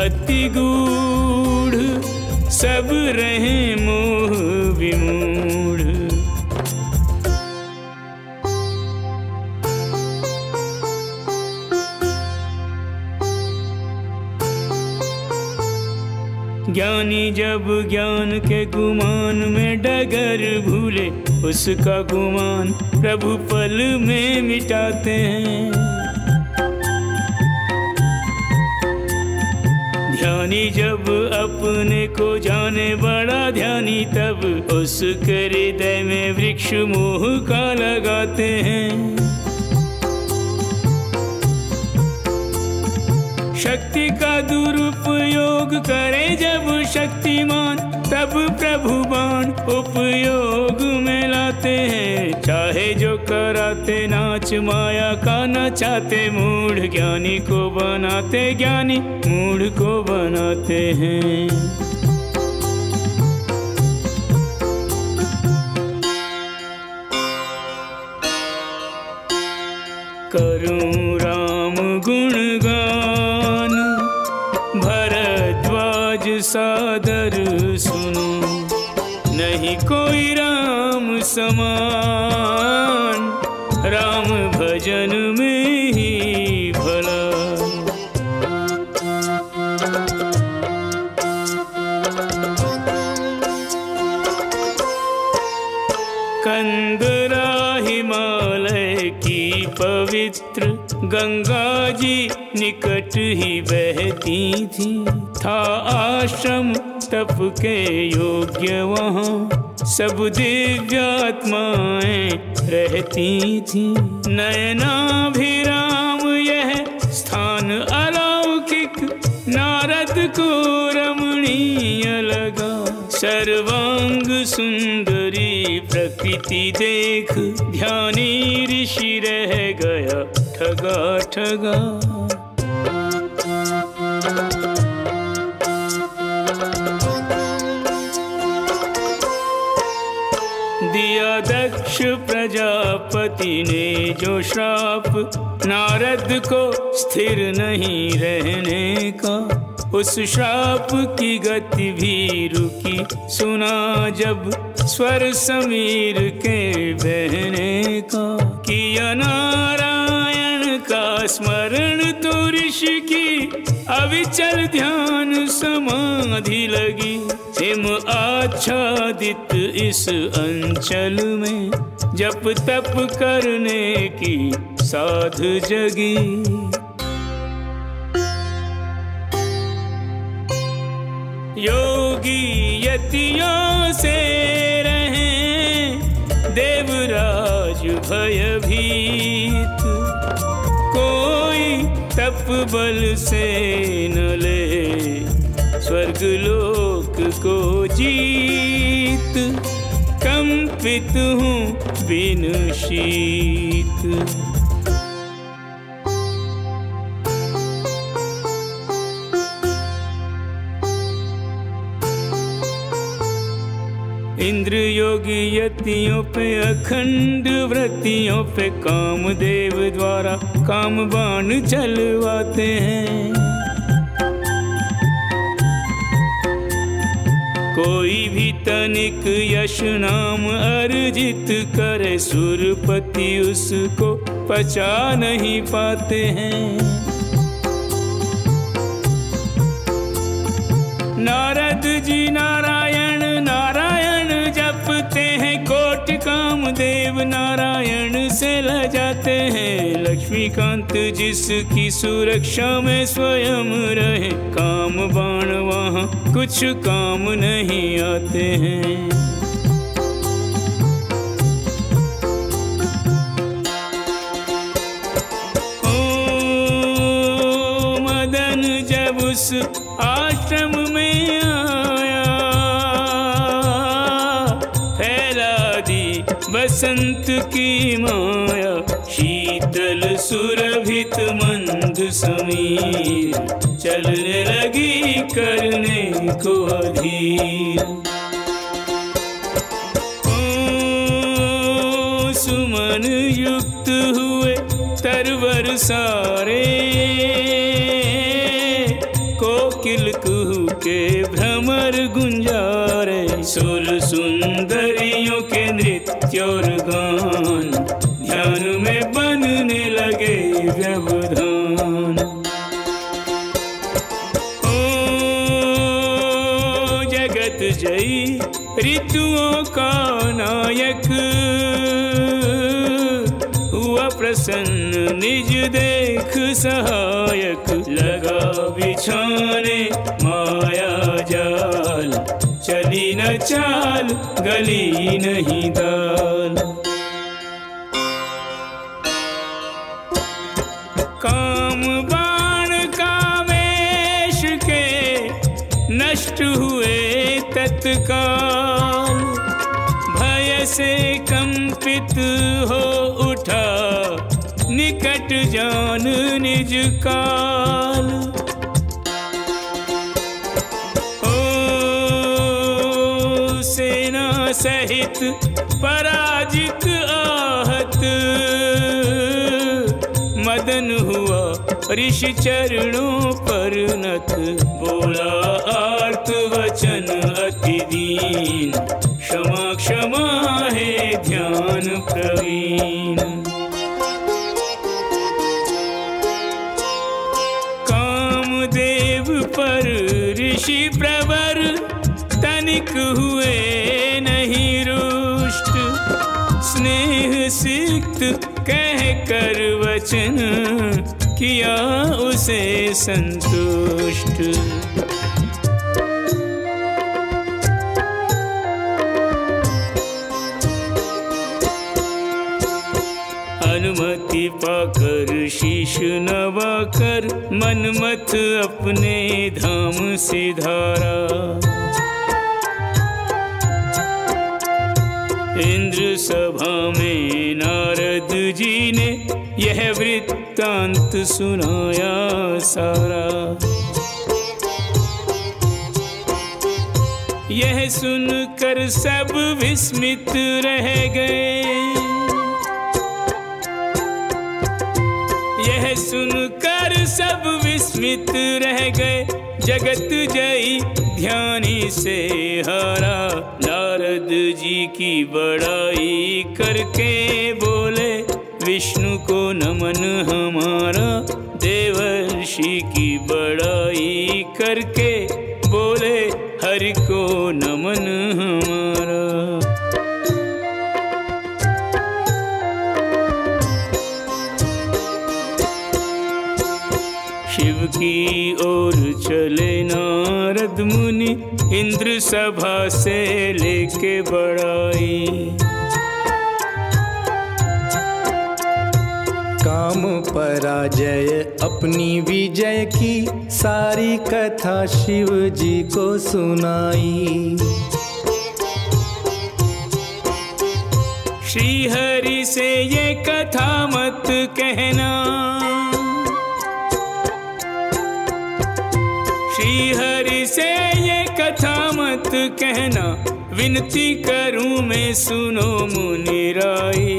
अति गूढ़, सब रहे मोह विमूढ़। ज्ञानी जब ज्ञान के गुमान में डगर भूले, उसका गुमान प्रभु पल में मिटाते हैं। ध्यानी जब अपने को जाने बड़ा ध्यानी, तब उसके हृदय में वृक्ष मोह का लगाते हैं। शक्ति का दुरुपयोग करे जब शक्तिमान, तब प्रभु बाण उपयोग में लाते हैं। चाहे जो कराते नाच माया का नचाते, मूढ़ ज्ञानी को बनाते ज्ञानी मूढ़ को बनाते हैं। करूं राम गुणगान, भरद्वाज सादर सुनो, नहीं कोई राम समान, राम भजन में ही भला। कंदरा हिमालय की पवित्र गंगा जी निकट ही बहती थी, था आश्रम तप के योग्य, वहाँ सब दिव्यात्माएं रहती थी। नयनाभिराम यह स्थान अलौकिक, नारद को रमणीय लगा, सर्वांग सुंदरी प्रकृति देख ध्यानी ऋषि रह गया ठगा ठगा। दिया दक्ष प्रजापति ने जो श्राप, नारद को स्थिर नहीं रहने का, उस श्राप की गति भी रुकी, सुना जब स्वर समीर के बहने का, किया नारायण का स्मरण तो ऋषि की अविचल ध्यान समाधि लगी। हिम आच्छादित इस अंचल में जप तप करने की साध जगी। योगी यतियों से रहें देवराज भयभीत, कोई तप बल से न ले स्वर्गलोक को जीत, कंपित हूँ बिन शीत। इंद्र योगी यतियों पे अखंड व्रतियों पे कामदेव द्वारा काम बाण चलवाते हैं। कोई भी तनिक यश नाम अर्जित करे, सुरपति उसको पचा नहीं पाते हैं। नारद जी नारायण नारायण जपते हैं, कोट कामदेव नारायण से ल जाते हैं। लक्ष्मीकांत जिसकी सुरक्षा में स्वयं रहे, काम बाण वहाँ कुछ काम नहीं आते हैं। ओ मदन जब उस आश्रम में आया, फैला दी बसंत की माया, शीतल सुरभित मंद समीर, चलने लगी करने को अधीर। ओ सुमन युक्त हुए तरवर सारे, कोकिल कुहू के भ्रमर गुंजारे, सुर सुंदरियों के नृत्य और गान, ध्यान में बनने लगे व्यवधान। ओ जगत जयी ऋतुओं का नायक, हुआ प्रसन्न निज देख सहायक, लगा बिछाने माया जाल, चली न चाल गली नहीं दाल। काम बाण का वेश के नष्ट हुए तत्काल, भय कैसे कंपित हो उठा निकट जान निज काल। ओ सेना सहित पराजित आहत मदन हुआ ऋषि चरणों पर नत। बोला आर्त वचन अति दीन क्षमा क्षमा है ध्यान प्रवीण। कामदेव पर ऋषि प्रवर तनिक हुए नहीं रुष्ट स्नेह सिक्त कह कर वचन किया उसे संतुष्ट। अनुमति पाकर शीश नवाकर मनमथ अपने धाम सिधारा। इंद्र सभा में नारद जी ने यह वृत्तांत सुनाया सारा। यह सुनकर सब विस्मित रह गए, यह सुनकर सब विस्मित रह गए। जगत जयी ध्यानी से हारा नारद जी की बड़ाई करके बोले विष्णु को नमन हमारा। देवर्षि की बड़ाई करके बोले हरि को नमन हमारा। शिव की ओर चले नारद मुनि इंद्र सभा से लेके बड़ाई। काम पराजय अपनी विजय की सारी कथा शिव जी को सुनाई। श्री हरि से ये कथा मत कहना, श्री हरि से ये कथा मत कहना। विनती करूं मैं सुनो मुनिराई।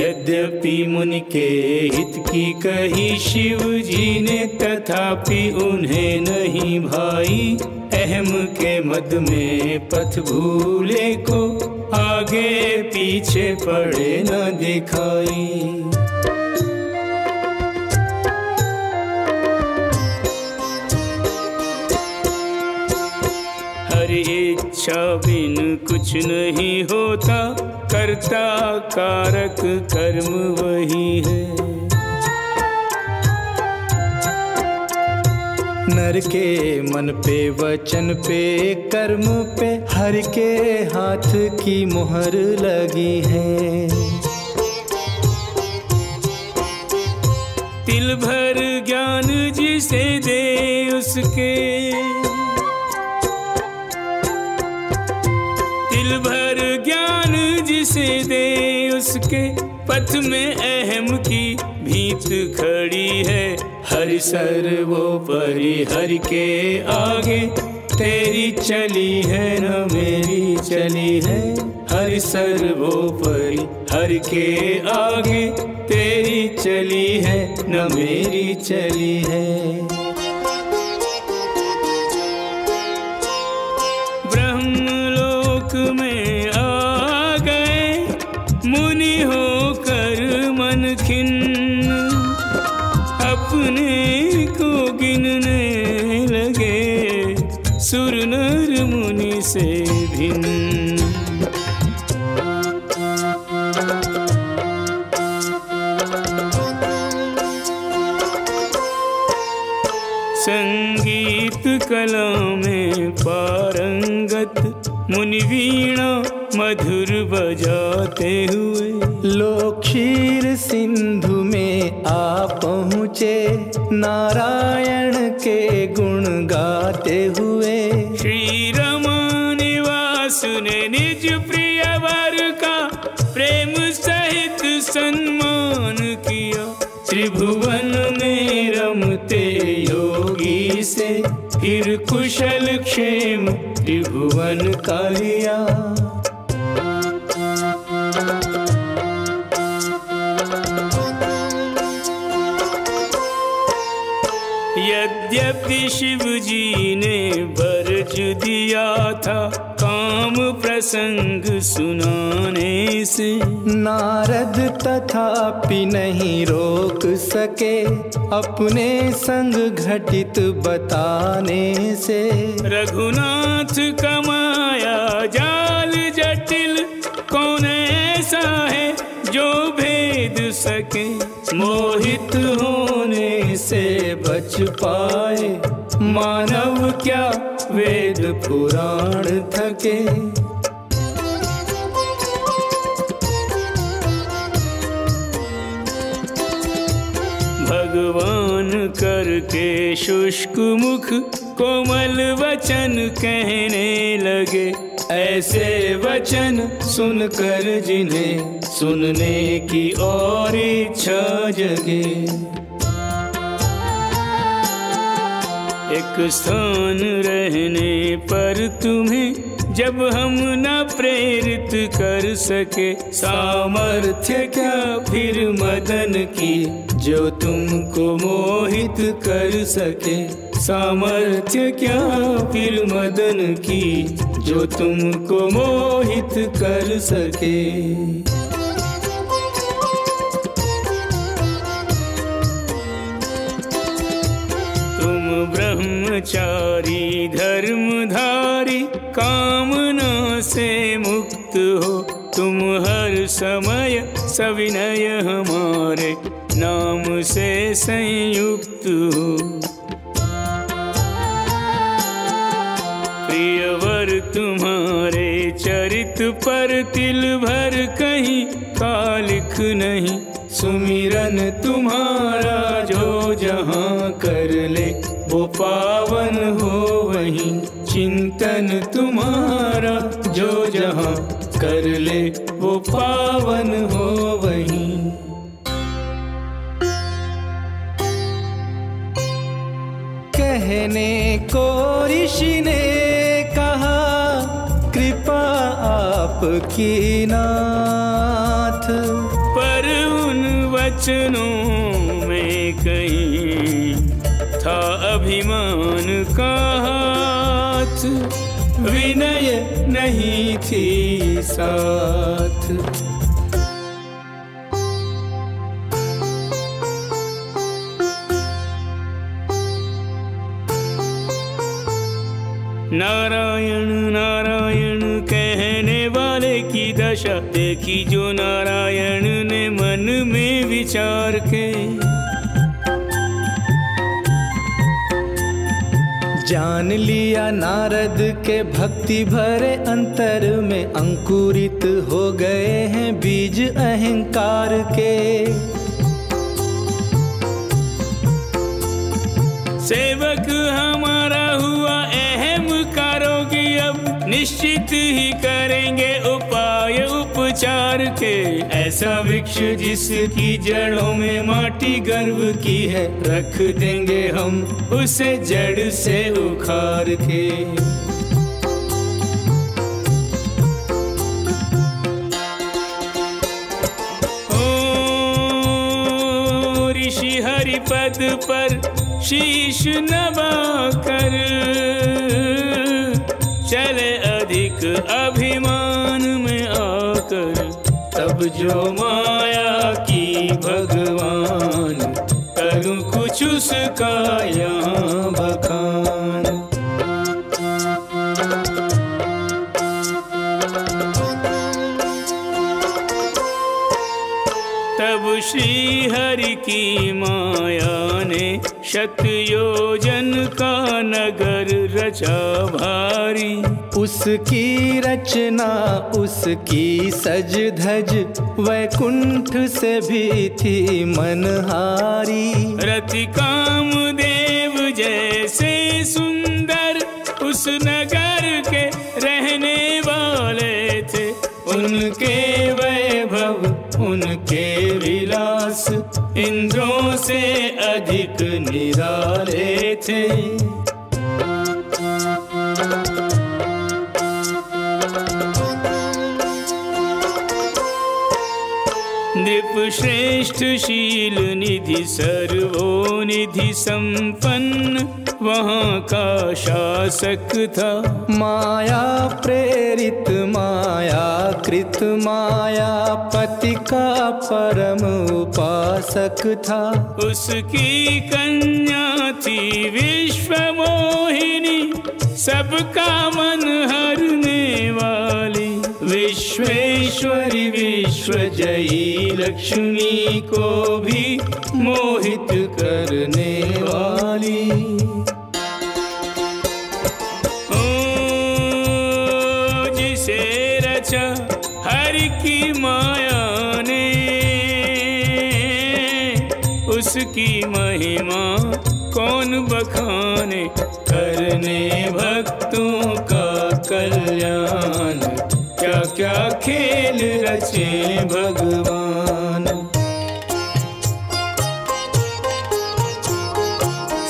यद्यपि मुनि के हित की कही शिव जी ने तथापि उन्हें नहीं भाई। अहम के मद में पथ भूले को आगे पीछे पड़े न दिखाई। इच्छा बिन कुछ नहीं होता कर्ता कारक कर्म वही है। नर के मन पे वचन पे कर्म पे हर के हाथ की मोहर लगी है। तिल भर ज्ञान जिसे दे उसके, दिल भर ज्ञान जिसे दे उसके पथ में अहम की भीत खड़ी है। हरि सर्वोपरि हरि के आगे तेरी चली है न मेरी चली है। हरि सर्वोपरि हरि के आगे तेरी चली है न मेरी चली है। में आ गए मुनि होकर मन खिन्न अपने को गिनने लगे सुर नर मुनि से भिन्न। संगीत कला में पारंगत मुनि वीणा मधुर बजाते हुए लोक क्षीर सिंधु में आ पहुँचे नारायण के गुण गाते हुए। श्री रमा निवास ने निज प्रियवर का सम्मान किया त्रिभुवन में रमते योगी से, फिर कुशल क्षेम त्रिभुवन का लिया। यद्यपि शिव जी ने वर्ज दिया था काम प्रसंग सुनाने से, नारद तथापि नहीं रोक सके अपने संग घटित बताने से। रघुनाथ कमाया जाल जटिल, कौन ऐसा है जो भेद सके, मोहित होने से बच पाए मानव क्या वेद पुराण थके। भगवान करके शुष्क मुख कोमल वचन कहने लगे, ऐसे वचन सुनकर जिन्हें सुनने की और इच्छा जगे। एक स्थान रहने पर तुम्हें जब हम न प्रेरित कर सके, सामर्थ्य क्या फिर मदन की जो तुमको मोहित कर सके, सामर्थ्य क्या फिर मदन की जो तुमको मोहित कर सके। ब्रह्मचारी धर्मधारी कामना से मुक्त हो, तुम हर समय सविनय हमारे नाम से संयुक्त हो। प्रियवर तुम्हारे चरित पर तिल भर कहीं कालिख नहीं, सुमिरन तुम्हारा जो जहाँ कर ले वो पावन हो वहीं, चिंतन तुम्हारा जो जहाँ कर ले वो पावन हो वहीं। कहने को ऋषि ने कहा कृपा आपकी नाथ, पर उन वचनों में कहीं था अभिमान का हाथ, विनय नहीं थी साथ। नारायण नारायण कहने वाले की दशा देखी जो नारायण ने मन में विचार के। जान लिया नारद के भक्ति भरे अंतर में, अंकुरित हो गए हैं बीज अहंकार के। सेवक हमारा हुआ अहम कारोगी, अब निश्चित ही करेंगे उपाय उपचार के। ऐसा वृक्ष जिसकी जड़ों में माटी गर्व की है, रख देंगे हम उसे जड़ से उखाड़ के। ओ ऋषि हरि पद पर शीश नवाकर चले अधिक अभिमान में आकर, तब जो माया की भगवान करूं कुछ उसका यहाँ बखान। तब श्री हरि की माया ने शतयोजन का नगर रचा भारी, उसकी रचना उसकी सज धज वैकुंठ से भी थी मनहारी। रति काम देव जैसे सुंदर उस नगर के रहने वाले थे, उनके वैभव उनके विलास इंद्रों से अधिक निराले थे। नृप श्रेष्ठ शील निधि सर्वोनिधि संपन्न वहाँ का शासक था। माया प्रेरित माया कृत माया पति का परम उपासक था। उसकी कन्या थी विश्व मोहिनी सबका मन हरने वाली। विश्वेश्वरी विश्वजयी लक्ष्मी को भी मोहित करने वाली। ओ जिसे रचा हर की माया ने उसकी महिमा कौन बखाने। करने भक्तों का कल्याण क्या क्या खेल रचे भगवान।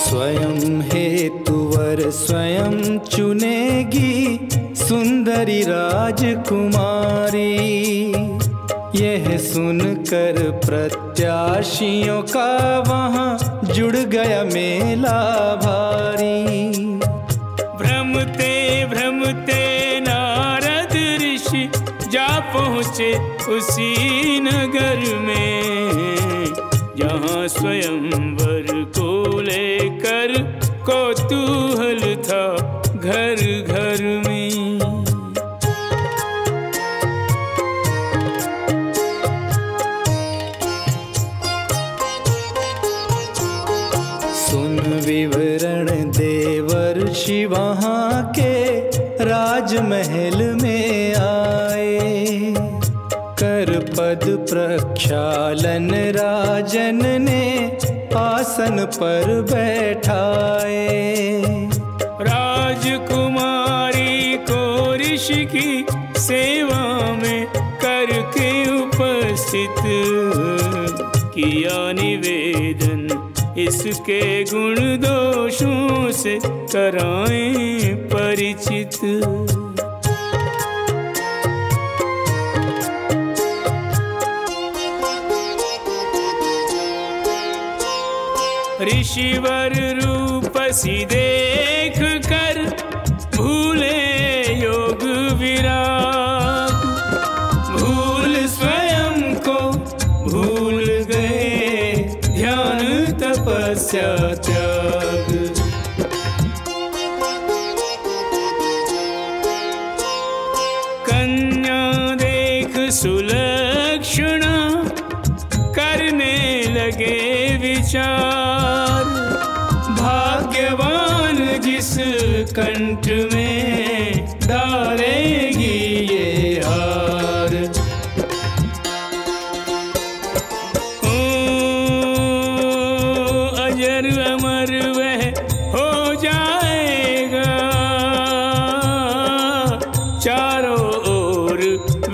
स्वयं हेतुवर स्वयं चुनेगी सुंदरी राजकुमारी। यह सुनकर प्रत्याशियों का वहाँ जुड़ गया मेला भारी। भ्रमते भ्रमते नारद ऋषि जा पहुँचे उसी नगर में जहाँ स्वयंवर को लेकर कौतूहल था घर घर में। सुन विवरण देवर शिवहाँ के राजमहल में आए। कर पद प्रक्षालन राजन ने आसन पर बैठाए। राजकुमारी को ऋषि की सेवा में करके उपस्थित किया निवेदन। इसके गुण दोषों से कराएं परिचित। ऋषिवर रूप सी देख कर भूले योग विराग। भूल स्वयं को भूल गए ध्यान तपस्या त्याग। कन्या देख सुलक्षणा करने लगे विचार। भाग्यवान जिस कंठ में डालेगी ये हार। ओ अजर अमर वह हो जाएगा चारों ओर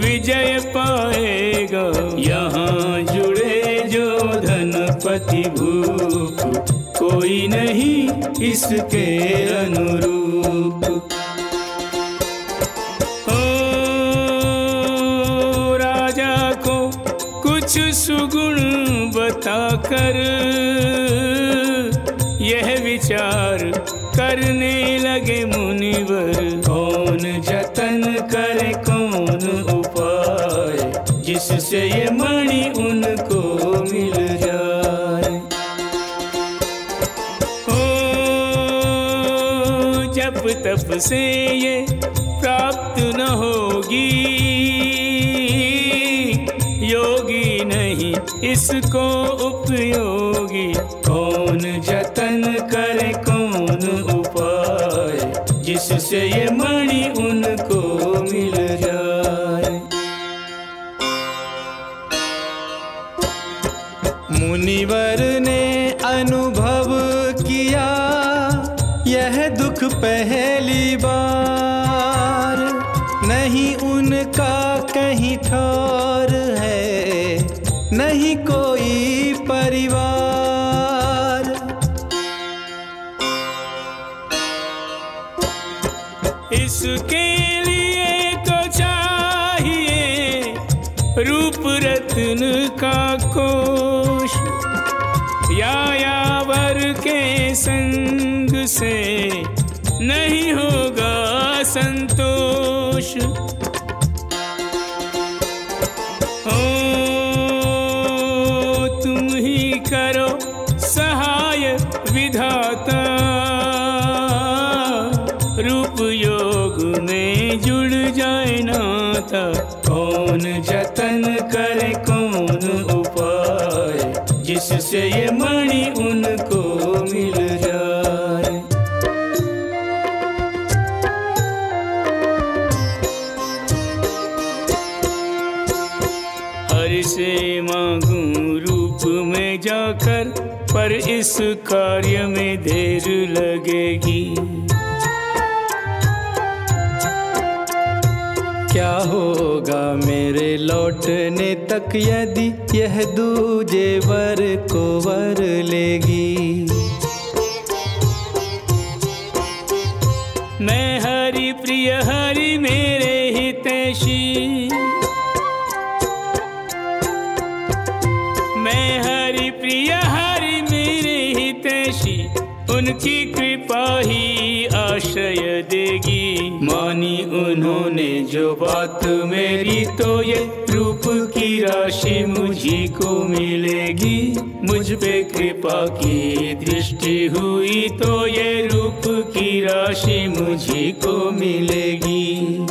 विजय पाएगा। यहाँ जुड़े जो धनपति भूप कोई नहीं इसके अनुरूप। ओ राजा को कुछ सुगुण बताकर यह विचार करने लगे मुनिवर। कौन जतन करे कौन उपाय जिससे ये मणि उनको मिल जाए। जप तप से ये प्राप्त न होगी योगी नहीं इसको उपयोगी। कौन जतन करे कौन उपाय जिससे ये मणि उनको मिल जाए। मुनिवर ने अनुभव किया यह दुख पहली बार। नहीं उनका कहीं ठौर है नहीं कोई परिवार। इसके लिए तो चाहिए रूप रत्न का कोश, यायावर के संग से नहीं होगा संतोष। विधाता रूप योग में जुड़ जाए नाता, कौन जतन करे कौन उपाय, जिससे ये मणि उनको मिल जाए। हरि से मांगूं रूप में जाकर, पर इस कार्य में देर लगेगी। क्या होगा मेरे लौटने तक, यदि यह दूजे वर को वर लेगी। मैं हरि प्रिय हरि मेरे हितैषी, मैं हरि प्रिय उनकी कृपा ही आश्रय देगी। मानी उन्होंने जो बात मेरी, तो ये रूप की राशि मुझी को मिलेगी। मुझ पे कृपा की दृष्टि हुई, तो ये रूप की राशि मुझी को मिलेगी।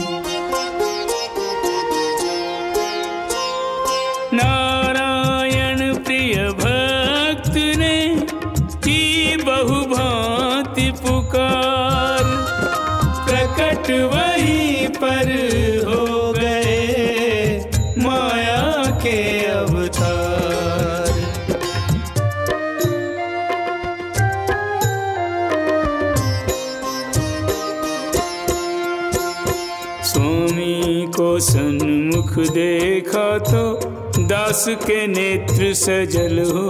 नारायण प्रिय भक्त ने बहुभांति पुकार, प्रकट वहीं पर हो गए माया के अवतार। स्वामी को सन्मुख देखा तो दास के नेत्र सजल हो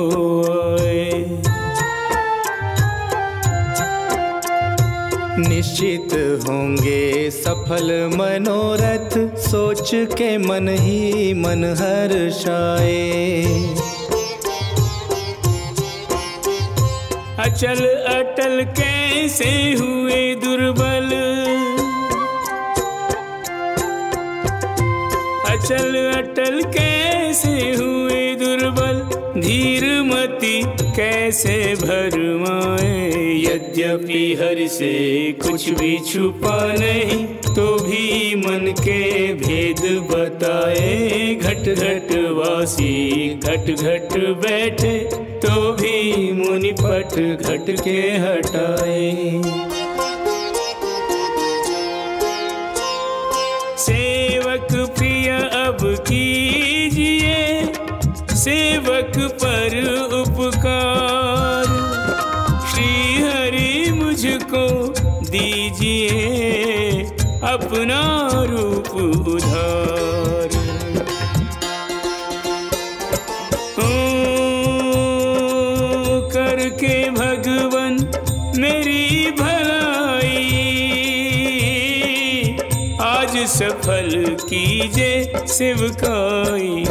आए। निश्चित होंगे सफल मनोरथ, सोच के मन ही मन हर्षाए। अचल अटल कैसे हुए दुर्बल, अचल अटल कैसे हुए दुर्बल, धीरमति कैसे भरमाए। यद्यपि हरि से कुछ भी छुपा नहीं, तो भी मन के भेद बताए। घट घट वासी घट घट बैठे, तो भी मुनि पट घट के हटाए। सेवक प्रिय अब कीजिए सेवक पर उपकार, श्री हरि मुझको दीजिए अपना रूप उधार। ओ करके भगवन मेरी भलाई, आज सफल कीजिए सेवकाई।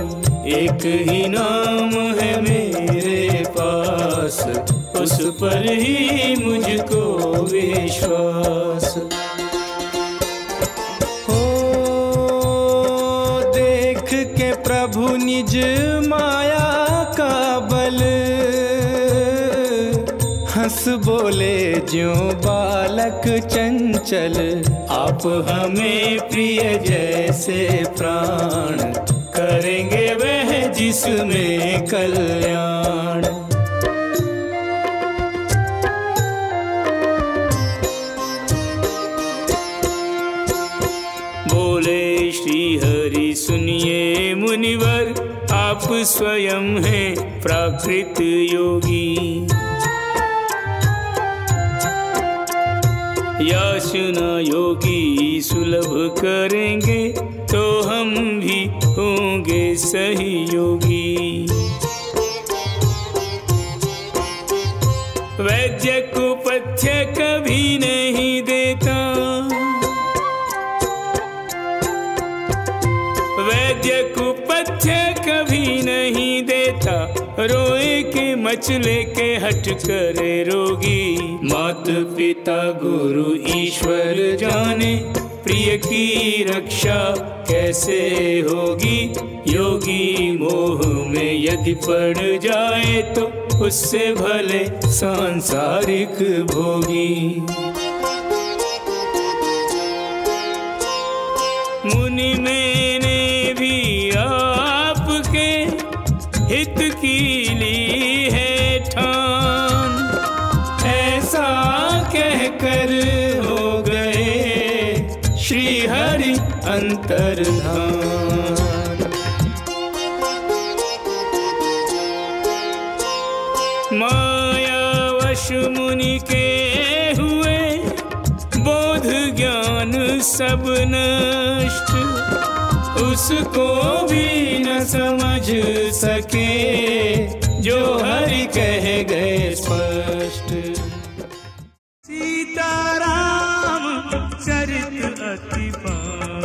एक ही नाम है मेरे पास, उस पर ही मुझको विश्वास। हो देख के प्रभु निज माया का बल, हंस बोले ज्यों बालक चंचल। आप हमें प्रिय जैसे प्राण, करेंगे वह जिसमें कल्याण। बोले श्री हरि सुनिए मुनिवर, आप स्वयं हैं प्राकृत योगी। याचना योगी सुलभ करेंगे, तो हम भी होंगे सहयोगी। लक्ष्य कभी नहीं देता। वैद्य को पथ्य कभी नहीं देता। रोए के मचले के हट करे रोगी। मात पिता गुरु ईश्वर जाने प्रिय की रक्षा कैसे होगी। योगी मोह में यदि पड़ जाए तो उससे भले सांसारिक भोगी। मुनि मैंने भी आपके हित की ली है ठान। ऐसा कहकर हो गए श्री हरि अंतर्धान। मायावश मुनि के हुए बोध ज्ञान सब नष्ट। उसको भी न समझ सके जो हरि कह गए स्पष्ट। सीताराम चरित अति पावन।